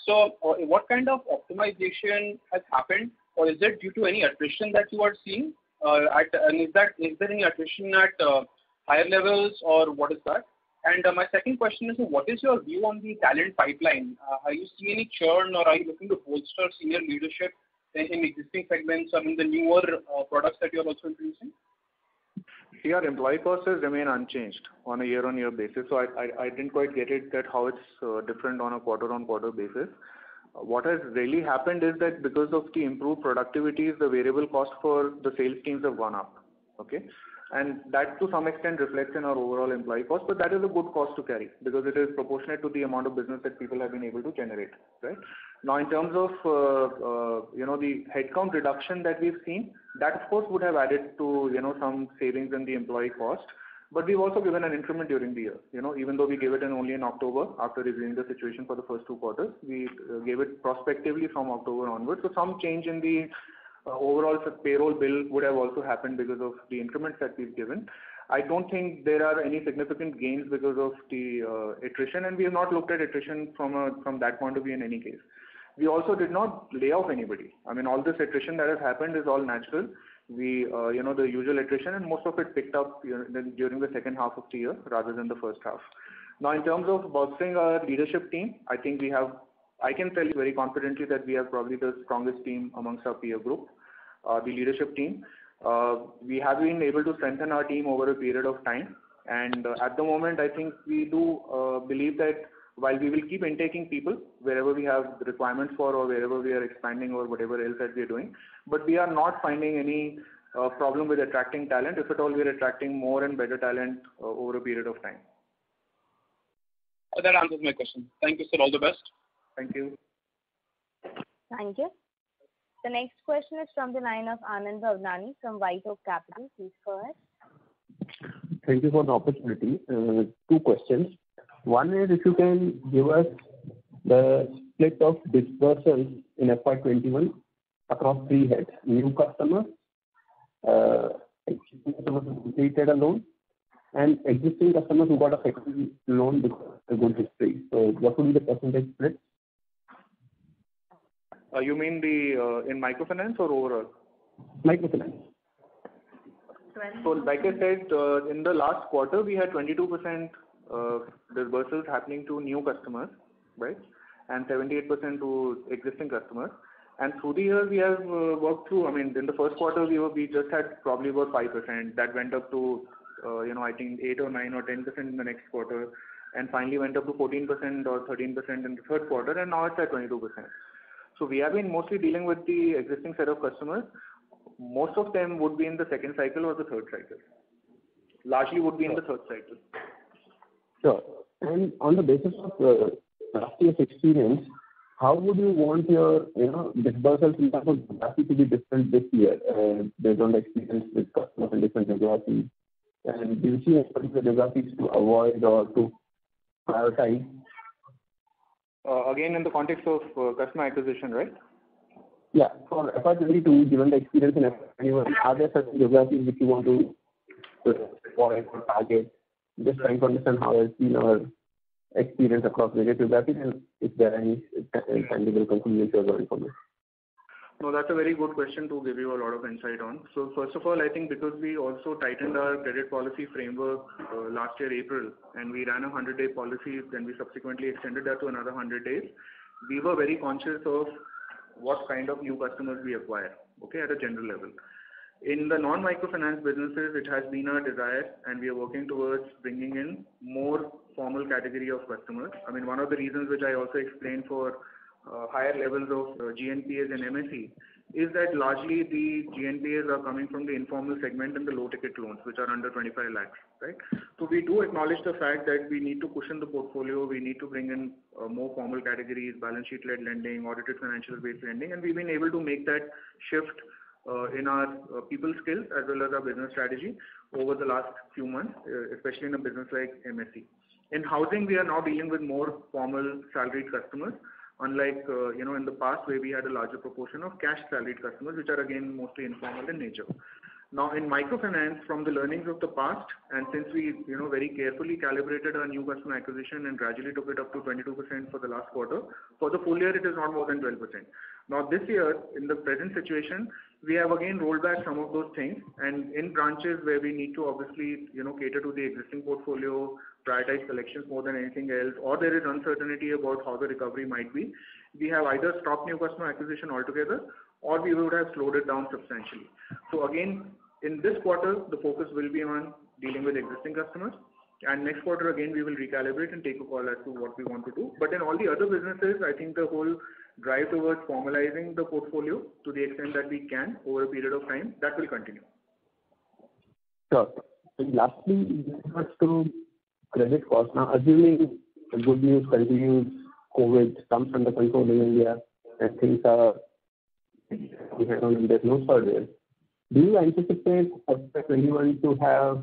So what kind of optimization has happened, or is it due to any attrition that you are seeing? And is there any attrition at higher levels, or what is that? And my second question is, what is your view on the talent pipeline? Are you seeing any churn, or are you looking to bolster senior leadership in existing segments or in the newer products that you are also introducing? See, our employee costs remain unchanged on a year-on-year basis. So I didn't quite get it that how it's different on a quarter-on-quarter basis. What has really happened is that because of the improved productivities, the variable cost for the sales teams have gone up. Okay. And that to some extent reflects in our overall employee cost, but that is a good cost to carry because it is proportionate to the amount of business that people have been able to generate. Right? Now, in terms of the headcount reduction that we've seen, that of course would have added to some savings in the employee cost, but we've also given an increment during the year. Even though we gave it only in October after reviewing the situation for the first 2 quarters, we gave it prospectively from October onwards. So some change in the overall payroll bill would have also happened because of the increments that we've given. I don't think there are any significant gains because of the attrition, and we have not looked at attrition from that point of view in any case. We also did not lay off anybody. I mean, all this attrition that has happened is all natural. We, the usual attrition, and most of it picked up during the second half of the year rather than the first half. Now, in terms of bolstering our leadership team, I think we have. I can tell you very confidently that we have probably the strongest team amongst our peer group, the leadership team. We have been able to strengthen our team over a period of time. And at the moment, I think we do believe that while we will keep intaking people wherever we have requirements for or wherever we are expanding or whatever else that we are doing, but we are not finding any problem with attracting talent. If at all, we are attracting more and better talent over a period of time. That answers my question. Thank you, sir. All the best. Thank you. Thank you. The next question is from the line of Anand Bhavnani from White Oak Capital. Please go ahead. Thank you for the opportunity. 2 questions. One is if you can give us the split of disbursals in FY21 across three heads: new customers, existing customers who completed a loan, and existing customers who got a second loan because of a good history. So, what would be the percentage split? You mean the in microfinance or overall? Microfinance. So, like I said, in the last quarter, we had 22% disbursals happening to new customers, right, and 78% to existing customers. And through the year, we have worked through. I mean, in the first quarter, we just had probably about 5%. That went up to, I think 8 or 9 or 10% in the next quarter, and finally went up to 14% or 13% in the third quarter, and now it's at 22%. So we have been mostly dealing with the existing set of customers. Most of them would be in the second cycle or the third cycle. Largely would be in the third cycle. Sure. And on the basis of last year's experience, how would you want your disbursals in terms of geography to be different this year based on the experience with customers in different geographies? And do you see any particular geographies to avoid or to prioritize? Again, in the context of customer acquisition, right? Yeah, for FY22, given the experience in FY21, are there certain geographies which you want to avoid or target? Just trying to understand how has been our experience across various geographies and if there are any tangible conclusions you are going from this. No, that's a very good question to give you a lot of insight on. So first of all, I think because we also tightened our credit policy framework last year April, and we ran a 100-day policy, then we subsequently extended that to another 100 days, we were very conscious of what kind of new customers we acquire, okay, at a general level. In the non-microfinance businesses, it has been our desire, and we are working towards bringing in more formal category of customers. I mean, one of the reasons which I also explained for higher levels of GNPAs and MSE is that largely the GNPAs are coming from the informal segment and the low-ticket loans, which are under 25 lakhs, right? So we do acknowledge the fact that we need to cushion the portfolio, we need to bring in more formal categories, balance sheet-led lending, audited financial-based lending, and we've been able to make that shift in our people skills as well as our business strategy over the last few months, especially in a business like MSE. In housing, we are now dealing with more formal salaried customers, unlike in the past where we had a larger proportion of cash salaried customers, which are again mostly informal in nature. Now in microfinance, from the learnings of the past, and since we very carefully calibrated our new customer acquisition and gradually took it up to 22% for the last quarter, for the full year it is not more than 12%. Now this year, in the present situation, we have again rolled back some of those things, and in branches where we need to obviously cater to the existing portfolio, prioritize collections more than anything else, or there is uncertainty about how the recovery might be, we have either stopped new customer acquisition altogether or we would have slowed it down substantially. So again, in this quarter, the focus will be on dealing with existing customers, and next quarter again we will recalibrate and take a call as to what we want to do. But in all the other businesses, I think the whole drive towards formalizing the portfolio to the extent that we can over a period of time, that will continue. Sure. And lastly, with regards to credit costs, now assuming good news continues, COVID comes under control in India, and things are, there's no further, do you anticipate FY21 to have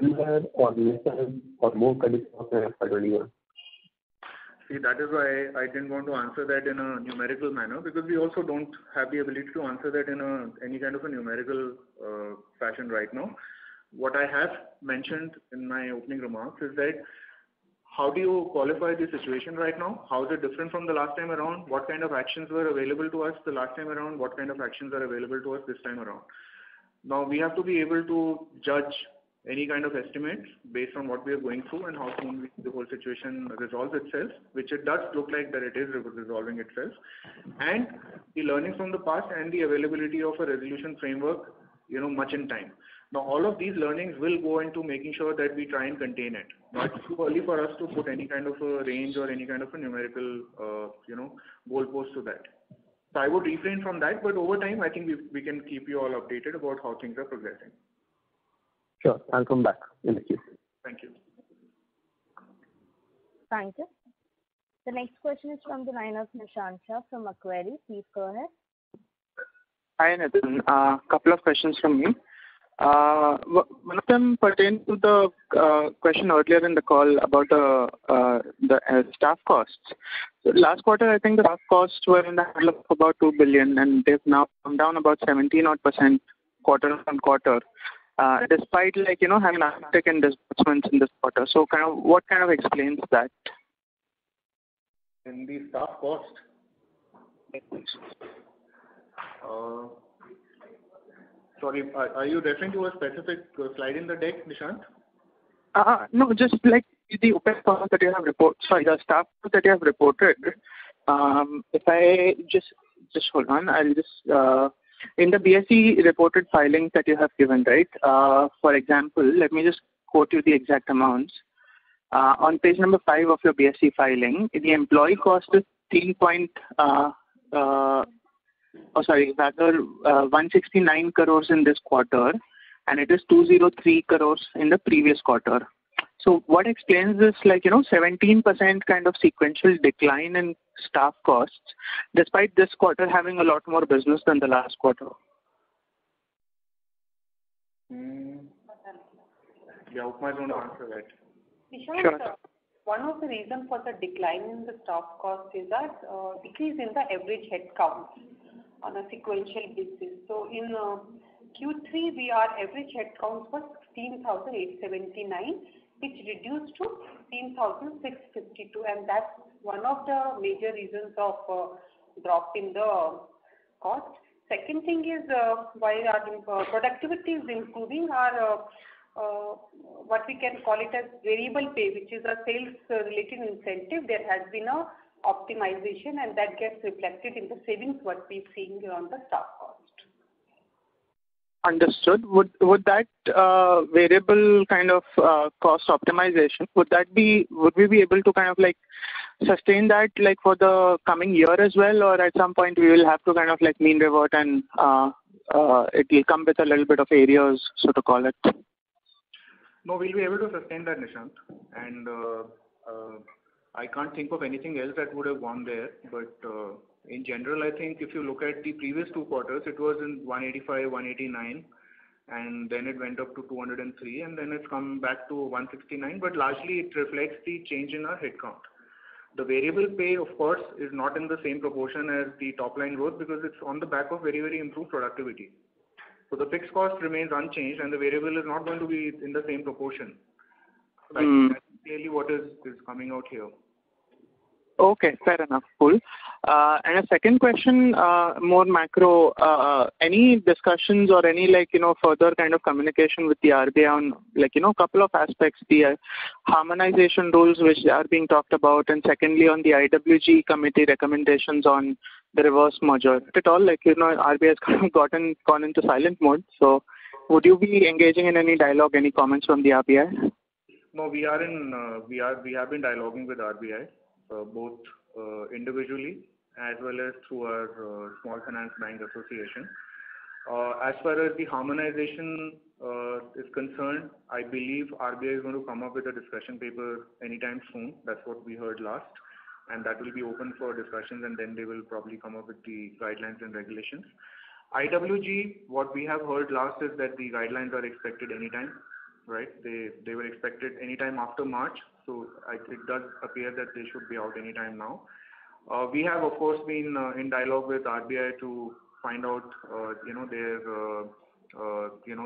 similar or lesser or more credit costs than FY21? See, that is why I didn't want to answer that in a numerical manner, because we also don't have the ability to answer that in any kind of a numerical fashion right now. What I have mentioned in my opening remarks is that how do you qualify the situation right now? How is it different from the last time around? What kind of actions were available to us the last time around? What kind of actions are available to us this time around? Now we have to be able to judge any kind of estimates based on what we are going through and how soon the whole situation resolves itself, which it does look like that it is resolving itself. And the learnings from the past and the availability of a resolution framework, much in time. Now, all of these learnings will go into making sure that we try and contain it. Now, it's too early for us to put any kind of a range or any kind of a numerical, goalpost to that. So I would refrain from that, but over time, I think we can keep you all updated about how things are progressing. Sure, I'll come back in the queue. Thank you. Thank you. The next question is from the line of Nishant from Macquarie. Please go ahead. Hi, Nitin. Couple of questions from me. One of them pertains to the question earlier in the call about the staff costs. Last quarter, I think the rough costs were in the level of about 2 billion and they've now come down about 17% quarter on quarter, despite having an uptick in disbursements in this quarter. So what kind of explains that? In the staff cost? Sorry, are you referring to a specific slide in the deck, Nishant? No, just like the OPEX cost that you have reported, sorry, the staff cost that you have reported. If I just hold on, I'll just, in the BSE reported filings that you have given, right? For example, let me just quote you the exact amounts. On page number 5 of your BSE filing, the employee cost is 169 crores in this quarter, and it is 203 crores in the previous quarter. So what explains this 17% kind of sequential decline in staff costs, despite this quarter having a lot more business than the last quarter? Yeah, Upma is going to answer that. Nishant, sure. One of the reasons for the decline in the staff cost is that decrease in the average headcount on a sequential basis. So in Q3, our average headcount was 16,879, which reduced to 16,652, and that's one of the major reasons of drop in the cost. Second thing is, while our productivity is improving, our what we can call it as variable pay, which is a sales-related incentive, there has been a optimization, and that gets reflected in the savings what we're seeing on the staff cost. Understood. Would that variable kind of cost optimization, would we be able to sustain that for the coming year as well, or at some point we will have to mean revert and it will come with a little bit of arrears, so to call it? No, we'll be able to sustain that, Nishant, and I can't think of anything else that would have gone there, but in general, I think if you look at the previous two quarters, it was in 185, 189, and then it went up to 203, and then it's come back to 169, but largely it reflects the change in our headcount. The variable pay, of course, is not in the same proportion as the top-line growth because it's on the back of very, very improved productivity. So the fixed cost remains unchanged and the variable is not going to be in the same proportion. So that's clearly what is coming out here. Okay, fair enough. Cool. And a second question, more macro, any discussions or any further kind of communication with the RBI on a couple of aspects, the harmonization rules which are being talked about, and secondly on the IWG committee recommendations on the reverse merger? At all, RBI has gone into silent mode. So would you be engaging in any dialogue, any comments from the RBI? No, we have been dialoguing with RBI. Both individually as well as through our Small Finance Bank Association. As far as the harmonization is concerned, I believe RBI is going to come up with a discussion paper anytime soon. That's what we heard last. And that will be open for discussions, and then they will probably come up with the guidelines and regulations. IWG, what we have heard last is that the guidelines are expected anytime, right? They were expected anytime after March. So it does appear that they should be out anytime now. We have, of course, been in dialogue with RBI to find out, their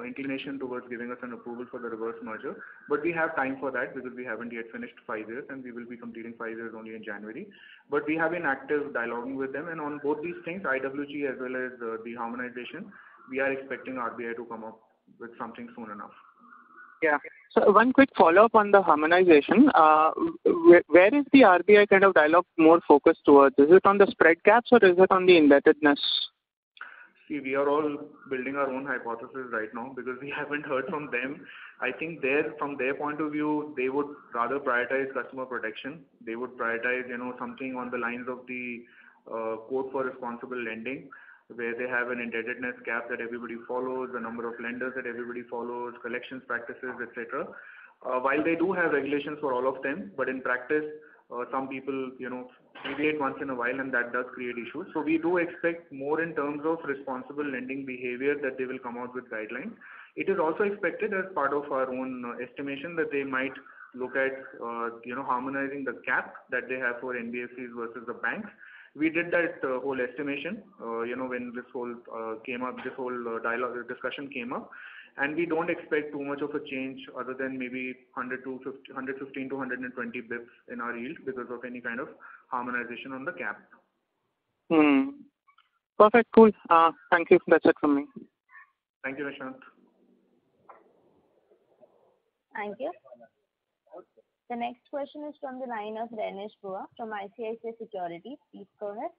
inclination towards giving us an approval for the reverse merger. But we have time for that because we haven't yet finished 5 years, and we will be completing 5 years only in January. But we have been active dialoguing with them, and on both these things, IWG as well as the harmonization, we are expecting RBI to come up with something soon enough. Yeah. So one quick follow-up on the harmonization. Where is the RBI kind of dialogue more focused towards? Is it on the spread caps or is it on the indebtedness? See, we are all building our own hypothesis right now because we haven't heard from them. I think from their point of view, they would rather prioritize customer protection. They would prioritize, something on the lines of the Code for Responsible Lending, where they have an indebtedness cap that everybody follows, the number of lenders that everybody follows, collections practices, etc. While they do have regulations for all of them, but in practice, some people, deviate once in a while, and that does create issues. So we do expect more in terms of responsible lending behavior that they will come out with guidelines. It is also expected as part of our own estimation that they might look at harmonizing the cap that they have for NBFCs versus the banks. We did that whole estimation, when this whole came up, this whole dialogue discussion came up, and we don't expect too much of a change other than maybe 115 to 120 bps in our yield because of any kind of harmonization on the cap. Perfect, cool. Thank you. That's it from me. Thank you, Nishant. Thank you. The next question is from the line of Renish Bua from ICICI Securities. Please go ahead.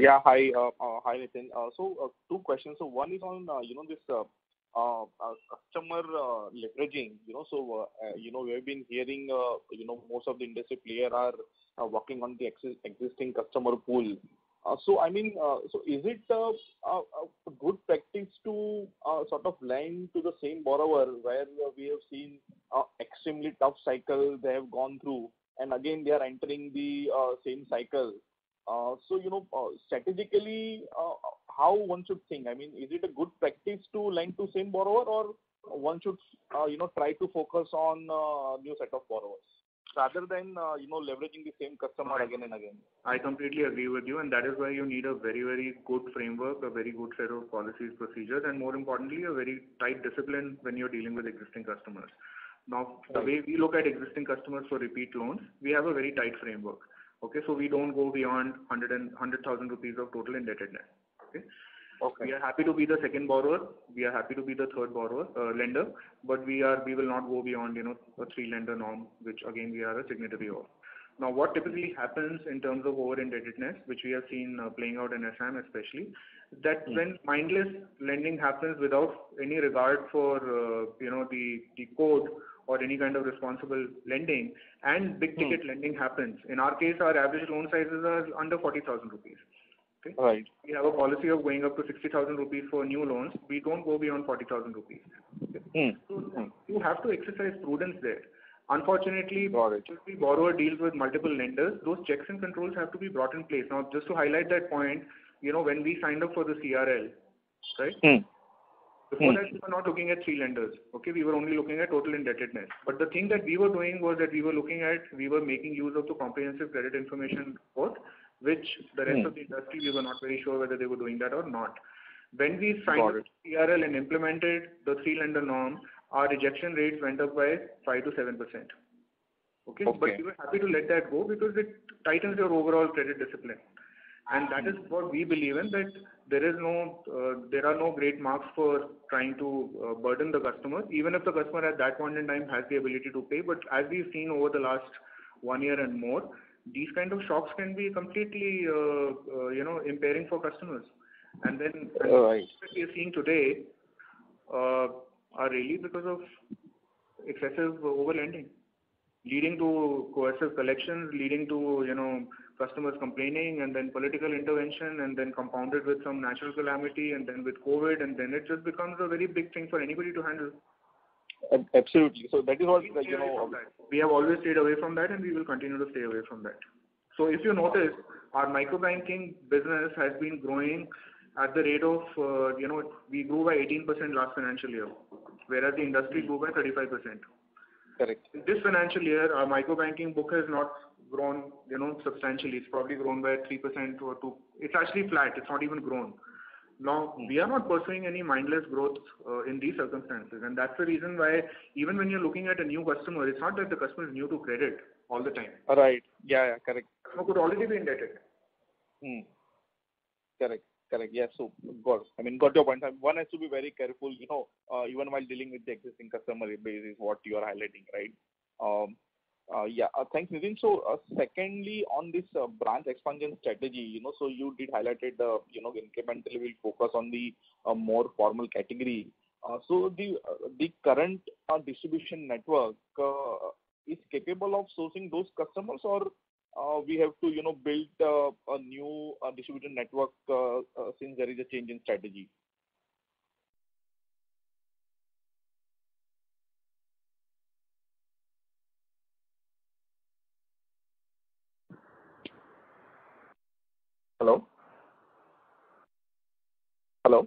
Yeah, hi, hi Nitin. So two questions. So one is on this customer leveraging. We've been hearing most of the industry players are working on the existing customer pool. So is it a good practice to sort of lend to the same borrower where we have seen extremely tough cycle they have gone through, and again they are entering the same cycle? Strategically, how one should think? I mean, is it a good practice to lend to same borrower, or one should try to focus on new set of borrowers rather than leveraging the same customer again and again? I completely agree with you, and that is why you need a very, very good framework, a very good set of policies, procedures, and more importantly, a very tight discipline when you're dealing with existing customers. Now, the way we look at existing customers for repeat loans, we have a very tight framework. Okay, so we don't go beyond 100,000 rupees of total indebtedness. Okay. Okay. We are happy to be the second borrower. We are happy to be the third borrower lender, but we will not go beyond a 3 lender norm, which again we are a signatory of. Now, what typically happens in terms of over indebtedness, which we have seen playing out in Assam especially, that when mindless lending happens without any regard for the code or any kind of responsible lending, and big ticket lending happens. In our case, our average loan sizes are under 40,000 rupees. Okay. Right. We have a policy of going up to 60,000 rupees for new loans. We don't go beyond 40,000 rupees. Okay. So you have to exercise prudence there. Unfortunately, if the borrower deals with multiple lenders, those checks and controls have to be brought in place. Now, just to highlight that point, when we signed up for the CRL, right? Before that, we were not looking at 3 lenders. Okay, we were only looking at total indebtedness. But the thing that we were doing was that we were making use of the comprehensive credit information report, which the rest of the industry, we were not very sure whether they were doing that or not. When we signed CRL and implemented the 3-lender norm, our rejection rates went up by 5 to 7%. Okay? But we were happy to let that go because it tightens your overall credit discipline. And that is what we believe in, that there are no great marks for trying to burden the customer, even if the customer at that point in time has the ability to pay. But as we've seen over the last 1 year and more, these kind of shocks can be completely, impairing for customers. And then what we are seeing today are really because of excessive overlending, leading to coercive collections, leading to, customers complaining, and then political intervention, and then compounded with some natural calamity, and then with COVID, and then it just becomes a very big thing for anybody to handle. Absolutely. So that is what we have always stayed away from that, and we will continue to stay away from that. So if you notice, our microbanking business has been growing at the rate of we grew by 18% last financial year, whereas the industry grew by 35%. Correct. In this financial year, our microbanking book has not grown substantially. It's probably grown by 3% or 2%. It's actually flat. It's not even grown. Now, we are not pursuing any mindless growth in these circumstances, and that's the reason why even when you're looking at a new customer, it's not that the customer is new to credit all the time. Right. Yeah, correct. Customer could already be indebted. Correct. Yeah, so got your point. One has to be very careful, even while dealing with the existing customer base is what you are highlighting, right? Thanks, Nitin. So, secondly, on this branch expansion strategy, so you did highlighted, incrementally we'll focus on the more formal category. So, the current distribution network is capable of sourcing those customers, or we have to, build a new distribution network since there is a change in strategy? Hello?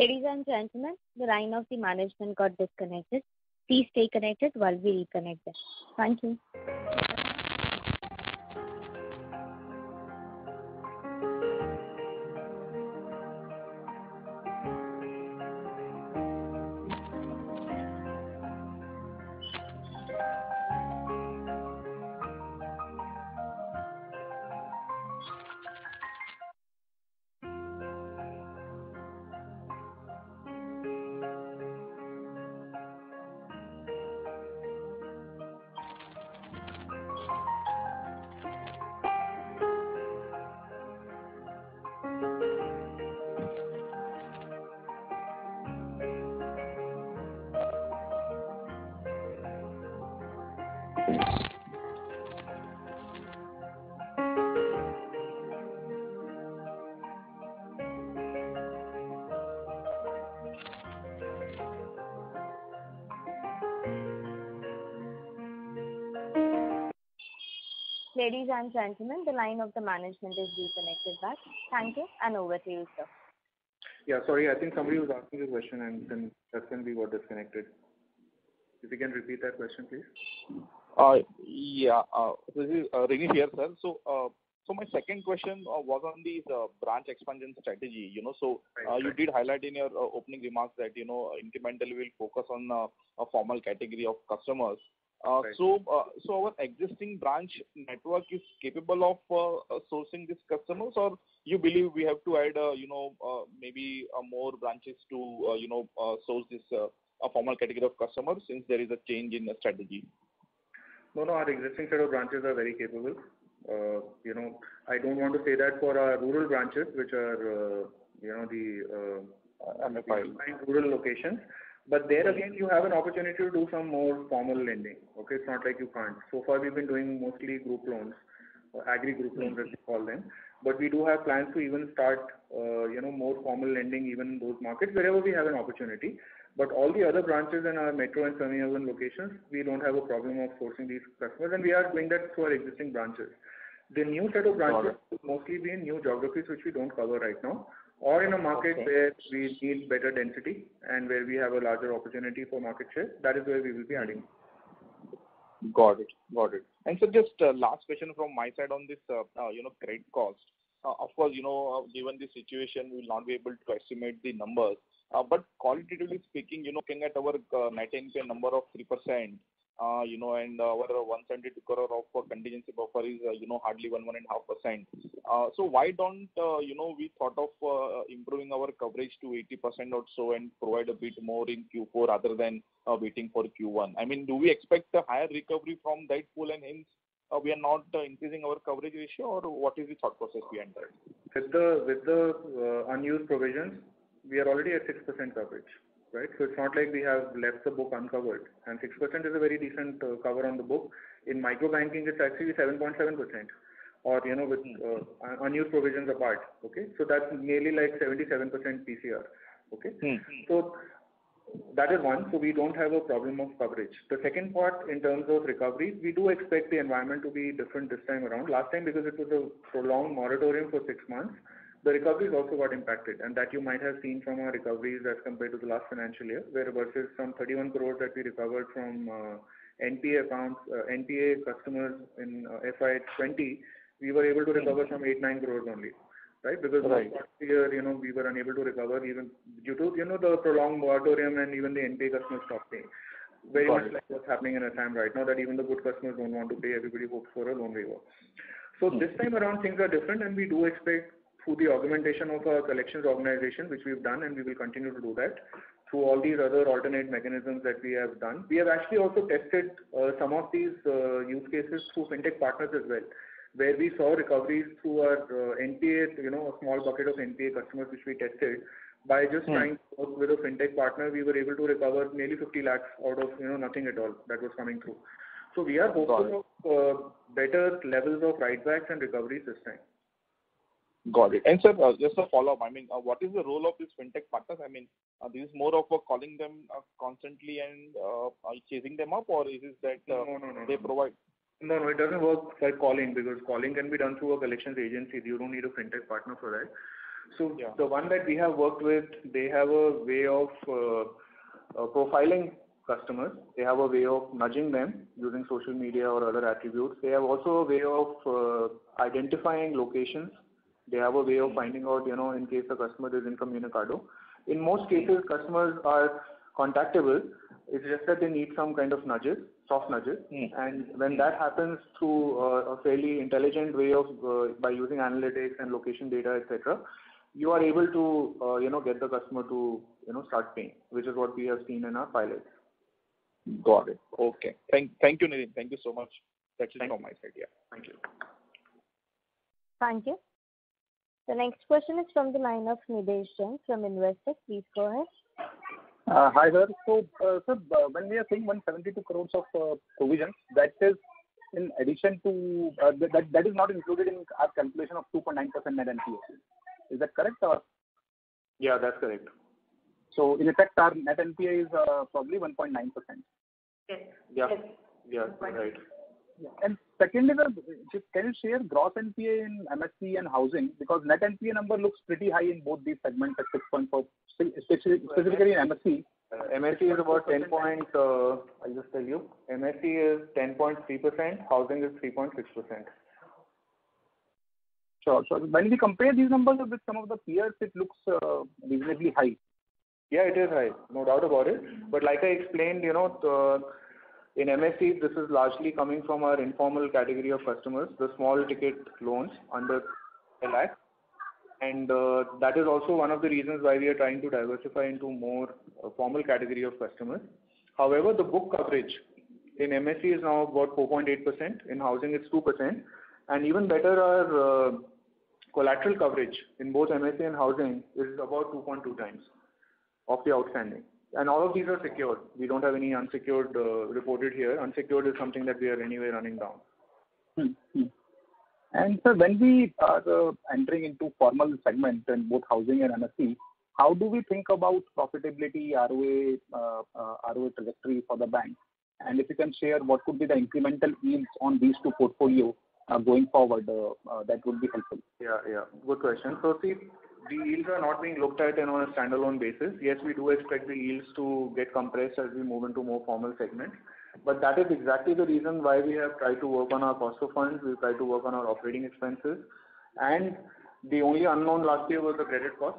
Ladies and gentlemen, the line of the management got disconnected. Please stay connected while we reconnect them. Thank you. Ladies and gentlemen, the line of the management is reconnected back. Thank you, and over to you, sir. Yeah, sorry, I think somebody was asking a question and then that's when we got disconnected. If you can repeat that question, please. This is Renish here, sir. So my second question was on the branch expansion strategy. You did highlight in your opening remarks that, incrementally we'll focus on a formal category of customers. So our existing branch network is capable of sourcing these customers, or you believe we have to add, maybe more branches to, source this a formal category of customers since there is a change in the strategy? No, our existing set of branches are very capable. I don't want to say that for our rural branches, which are, the rural locations. But there again, you have an opportunity to do some more formal lending. Okay, it's not like you can't. So far, we've been doing mostly group loans, agri-group loans as we call them. But we do have plans to even start, more formal lending even in those markets wherever we have an opportunity. But all the other branches in our metro and semi-urban locations, we don't have a problem of sourcing these customers, and we are doing that through our existing branches. The new set of branches will mostly be in new geographies which we don't cover right now, or in a market where we need better density and where we have a larger opportunity for market share. That is where we will be adding. Got it. And so just last question from my side on this, credit cost. Of course, given the situation, we will not be able to estimate the numbers. But qualitatively speaking, looking at our net NPA number of 3%, and our 172 crore of contingency buffer is, hardly 1.5%. So why don't, we thought of improving our coverage to 80% or so and provide a bit more in Q4 rather than waiting for Q1? I mean, do we expect a higher recovery from that pool and hence we are not increasing our coverage ratio, or what is the thought process behind that? With the unused provisions, we are already at 6% coverage, right? So it's not like we have left the book uncovered. And 6% is a very decent cover on the book. In microbanking, it's actually 7.7%, or, with unused provisions apart, okay? So that's nearly like 77% PCR, okay? Mm-hmm. So that is one. So we don't have a problem of coverage. The second part, in terms of recovery, we do expect the environment to be different this time around. Last time, because it was a prolonged moratorium for 6 months, the recoveries also got impacted, and that you might have seen from our recoveries as compared to the last financial year, where versus some 31 crores that we recovered from NPA accounts, NPA customers in FY20, we were able to recover some 8-9 crores only, right? Because last year, we were unable to recover even due to, the prolonged moratorium, and even the NPA customers stopped paying. Very much like what's happening in Assam right now, that even the good customers don't want to pay, everybody hopes for a loan waiver. So this time around, things are different, and we do expect, through the augmentation of our collections organization, which we've done and we will continue to do that, through all these other alternate mechanisms that we have done. We have actually also tested some of these use cases through fintech partners as well, where we saw recoveries through our NPA, a small bucket of NPA customers which we tested. By just trying to work with a fintech partner, we were able to recover nearly 50 lakhs out of, nothing at all that was coming through. So we are hopeful of better levels of write-backs and recoveries this time. Got it. And sir, just a follow-up. I mean, what is the role of these fintech partners? I mean, this is more of calling them constantly and chasing them up, or is it that they provide? No, it doesn't work like calling, because calling can be done through a collections agency. You don't need a fintech partner for that. So yeah. The one that we have worked with, they have a way of profiling customers. They have a way of nudging them using social media or other attributes. They have also a way of identifying locations. They have a way of finding out, you know, in case the customer is incommunicado. In most cases, customers are contactable. It's just that they need some kind of nudges, soft nudges. And when that happens through a fairly intelligent way of by using analytics and location data, etc., you are able to, you know, get the customer to, you know, start paying, which is what we have seen in our pilot. Got it. Okay. Thank you, Nitin. Thank you so much. That's it from my side. Yeah. Thank you. Thank you. The next question is from the line of Nidhesh Jain from Investec. Please go ahead. Hi, sir. So, sir, when we are saying 172 crores of provisions, that is in addition to that is not included in our calculation of 2.9% net NPA. Is that correct? Or? Yeah, that's correct. So, in effect, our net NPA is probably 1.9%. Yes. Yeah. Yes. Yeah. Right. Yeah. And secondly, can you share gross NPA in MSE and housing? Because net NPA number looks pretty high in both these segments at 6.4, specifically in MSE. MSE is about 10 point. I'll just tell you. MSE is 10.3%. Housing is 3.6%. Sure. When we compare these numbers with some of the peers, it looks reasonably high. Yeah, it is high, no doubt about it. But like I explained, you know, in MSE, this is largely coming from our informal category of customers, the small ticket loans under a lakh. And that is also one of the reasons why we are trying to diversify into more formal category of customers. However, the book coverage in MSE is now about 4.8%, in housing it's 2%, and even better our collateral coverage in both MSE and housing is about 2.2 times. Of the outstanding, and all of these are secured. We don't have any unsecured reported here. Unsecured is something that we are anyway running down. And sir, when we are entering into formal segment in both housing and MSE, how do we think about profitability, ROA trajectory for the bank? And if you can share what could be the incremental yields on these two portfolio going forward, that would be helpful. Yeah, good question. So see, the yields are not being looked at on a standalone basis. Yes, we do expect the yields to get compressed as we move into more formal segments. But that is exactly the reason why we have tried to work on our cost of funds. We've tried to work on our operating expenses. And the only unknown last year was the credit cost,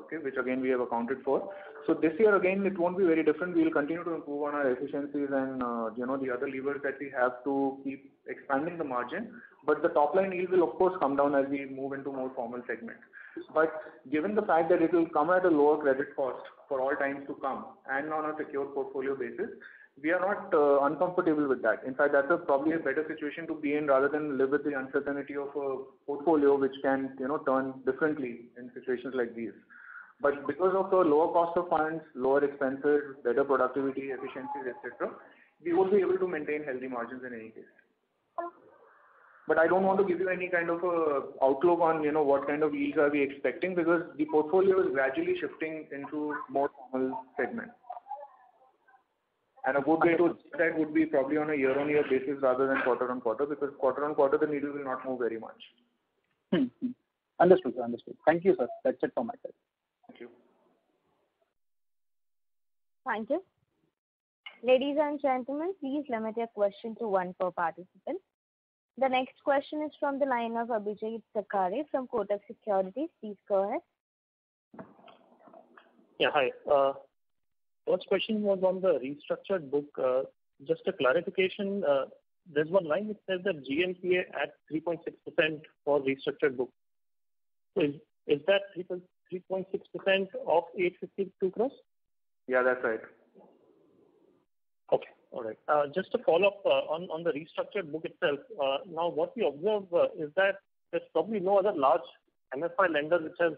okay, which again we have accounted for. So this year again, it won't be very different. We will continue to improve on our efficiencies and you know, the other levers that we have to keep expanding the margin. But the top line yield will of course come down as we move into more formal segments. But given the fact that it will come at a lower credit cost for all times to come and on a secured portfolio basis, we are not uncomfortable with that. In fact, that's probably a better situation to be in rather than live with the uncertainty of a portfolio which can, you know, turn differently in situations like these. But because of the lower cost of funds, lower expenses, better productivity, efficiencies, etc., we will be able to maintain healthy margins in any case. But I don't want to give you any kind of a outlook on, you know, what kind of yields are we expecting, because the portfolio is gradually shifting into more formal segments. And a good way to do that would be probably on a year-on-year basis rather than quarter-on-quarter, because quarter-on-quarter the needle will not move very much. Understood, sir. Understood. Thank you, sir. That's it from my side. Thank you. Thank you. Ladies and gentlemen, please limit your question to one per participant. The next question is from the line of Abhijit Sakare from Kotak Securities. Please go ahead. Yeah, hi. First question was on the restructured book. Just a clarification. There's one line which says that GNPA at 3.6% for restructured book. So is that 3.6% of 852 crores? Yeah, that's right. Okay. All right. Just to follow up on the restructured book itself, now what we observe is that there's probably no other large MFI lender which has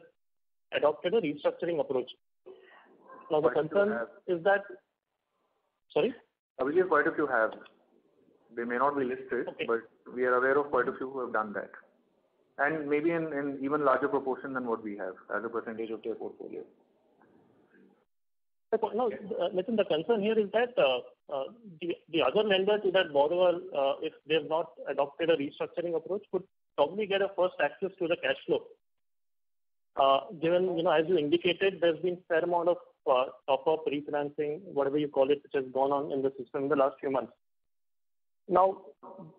adopted a restructuring approach. Now the concern is that... Sorry? I believe quite a few have. They may not be listed, okay, but we are aware of quite a few who have done that. And maybe in even larger proportion than what we have as a percentage of their portfolio. No, listen, the concern here is that the other lender to that borrower, if they have not adopted a restructuring approach, could probably get a first access to the cash flow. Given, as you indicated, there's been a fair amount of top-up refinancing, whatever you call it, which has gone on in the system in the last few months. Now,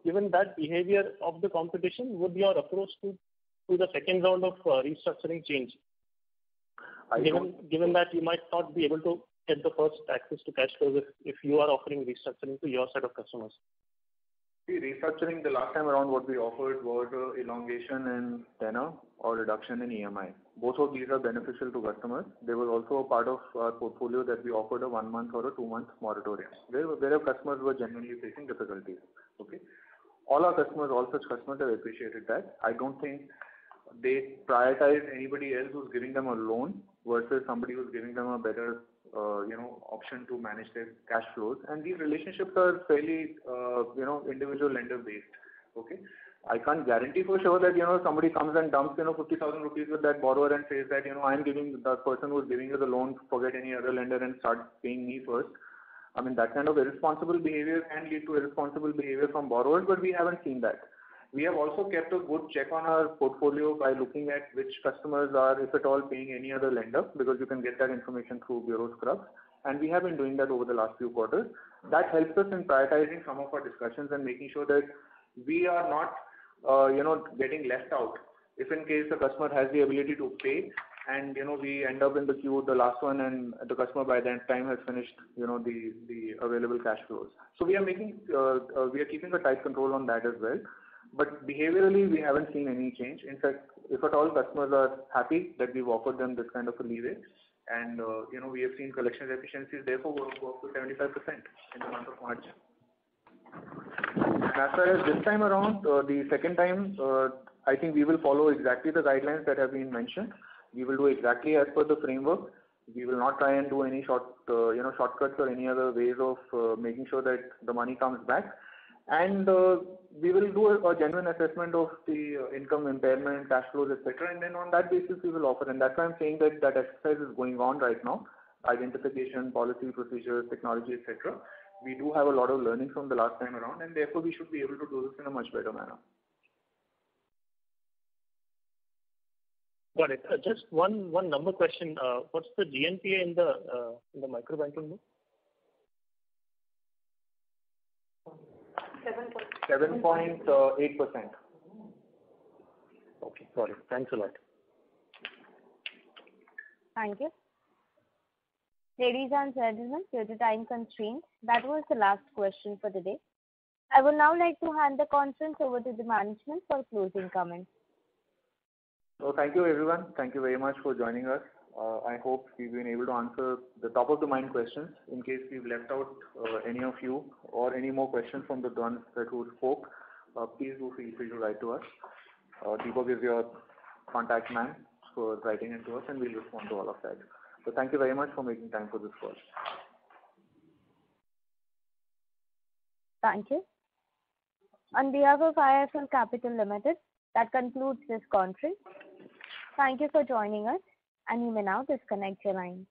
given that behavior of the competition, would your approach to the second round of restructuring change? Given that you might not be able to get the first access to cash flows if you are offering restructuring to your set of customers. See, restructuring the last time around what we offered was elongation in tenor or reduction in EMI. Both of these are beneficial to customers. There was also a part of our portfolio that we offered a 1 month or a 2 month moratorium where customers were genuinely facing difficulties. Okay, all our customers, all such customers have appreciated that. I don't think they prioritize anybody else who's giving them a loan versus somebody who's giving them a better option to manage their cash flows, and these relationships are fairly individual lender based. Okay, I can't guarantee for sure that somebody comes and dumps 50,000 rupees with that borrower and says that I'm giving the person who's giving you the loan, forget any other lender and start paying me first. I mean, that kind of irresponsible behavior can lead to irresponsible behavior from borrowers, but we haven't seen that. We have also kept a good check on our portfolio by looking at which customers are, if at all, paying any other lender, because you can get that information through bureau scrubs. And we have been doing that over the last few quarters. That helps us in prioritizing some of our discussions and making sure that we are not, getting left out. If in case the customer has the ability to pay and, we end up in the queue, the last one, and the customer by that time has finished, the available cash flows. So we are keeping a tight control on that as well. But behaviorally, we haven't seen any change. In fact, if at all, customers are happy that we've offered them this kind of a leeway. And, we have seen collection efficiencies, therefore, go up to 75% in the month of March. And as far as this time around, the second time, I think we will follow exactly the guidelines that have been mentioned. We will do exactly as per the framework. We will not try and do any shortcuts or any other ways of making sure that the money comes back. And we will do a genuine assessment of the income impairment, cash flows, etc. And then on that basis, we will offer. And that's why I'm saying that exercise is going on right now. Identification, policy, procedures, technology, etc. We do have a lot of learning from the last time around, and therefore we should be able to do this in a much better manner. Got it. Just one number question. What's the GNPA in the micro banking book? 7.8%. Okay, got it. Thanks a lot. Thank you. Ladies and gentlemen, due to time constraints, that was the last question for the day. I would now like to hand the conference over to the management for closing comments. So thank you, everyone. Thank you very much for joining us. I hope we've been able to answer the top-of-the-mind questions. In case we've left out any of you or any more questions from the ones that who spoke, please do feel free to write to us. Deepak is your contact man for writing into us, and we'll respond to all of that. So thank you very much for making time for this call. Thank you. On behalf of IIFL Capital Limited, that concludes this conference. Thank you for joining us. And you may now disconnect your line.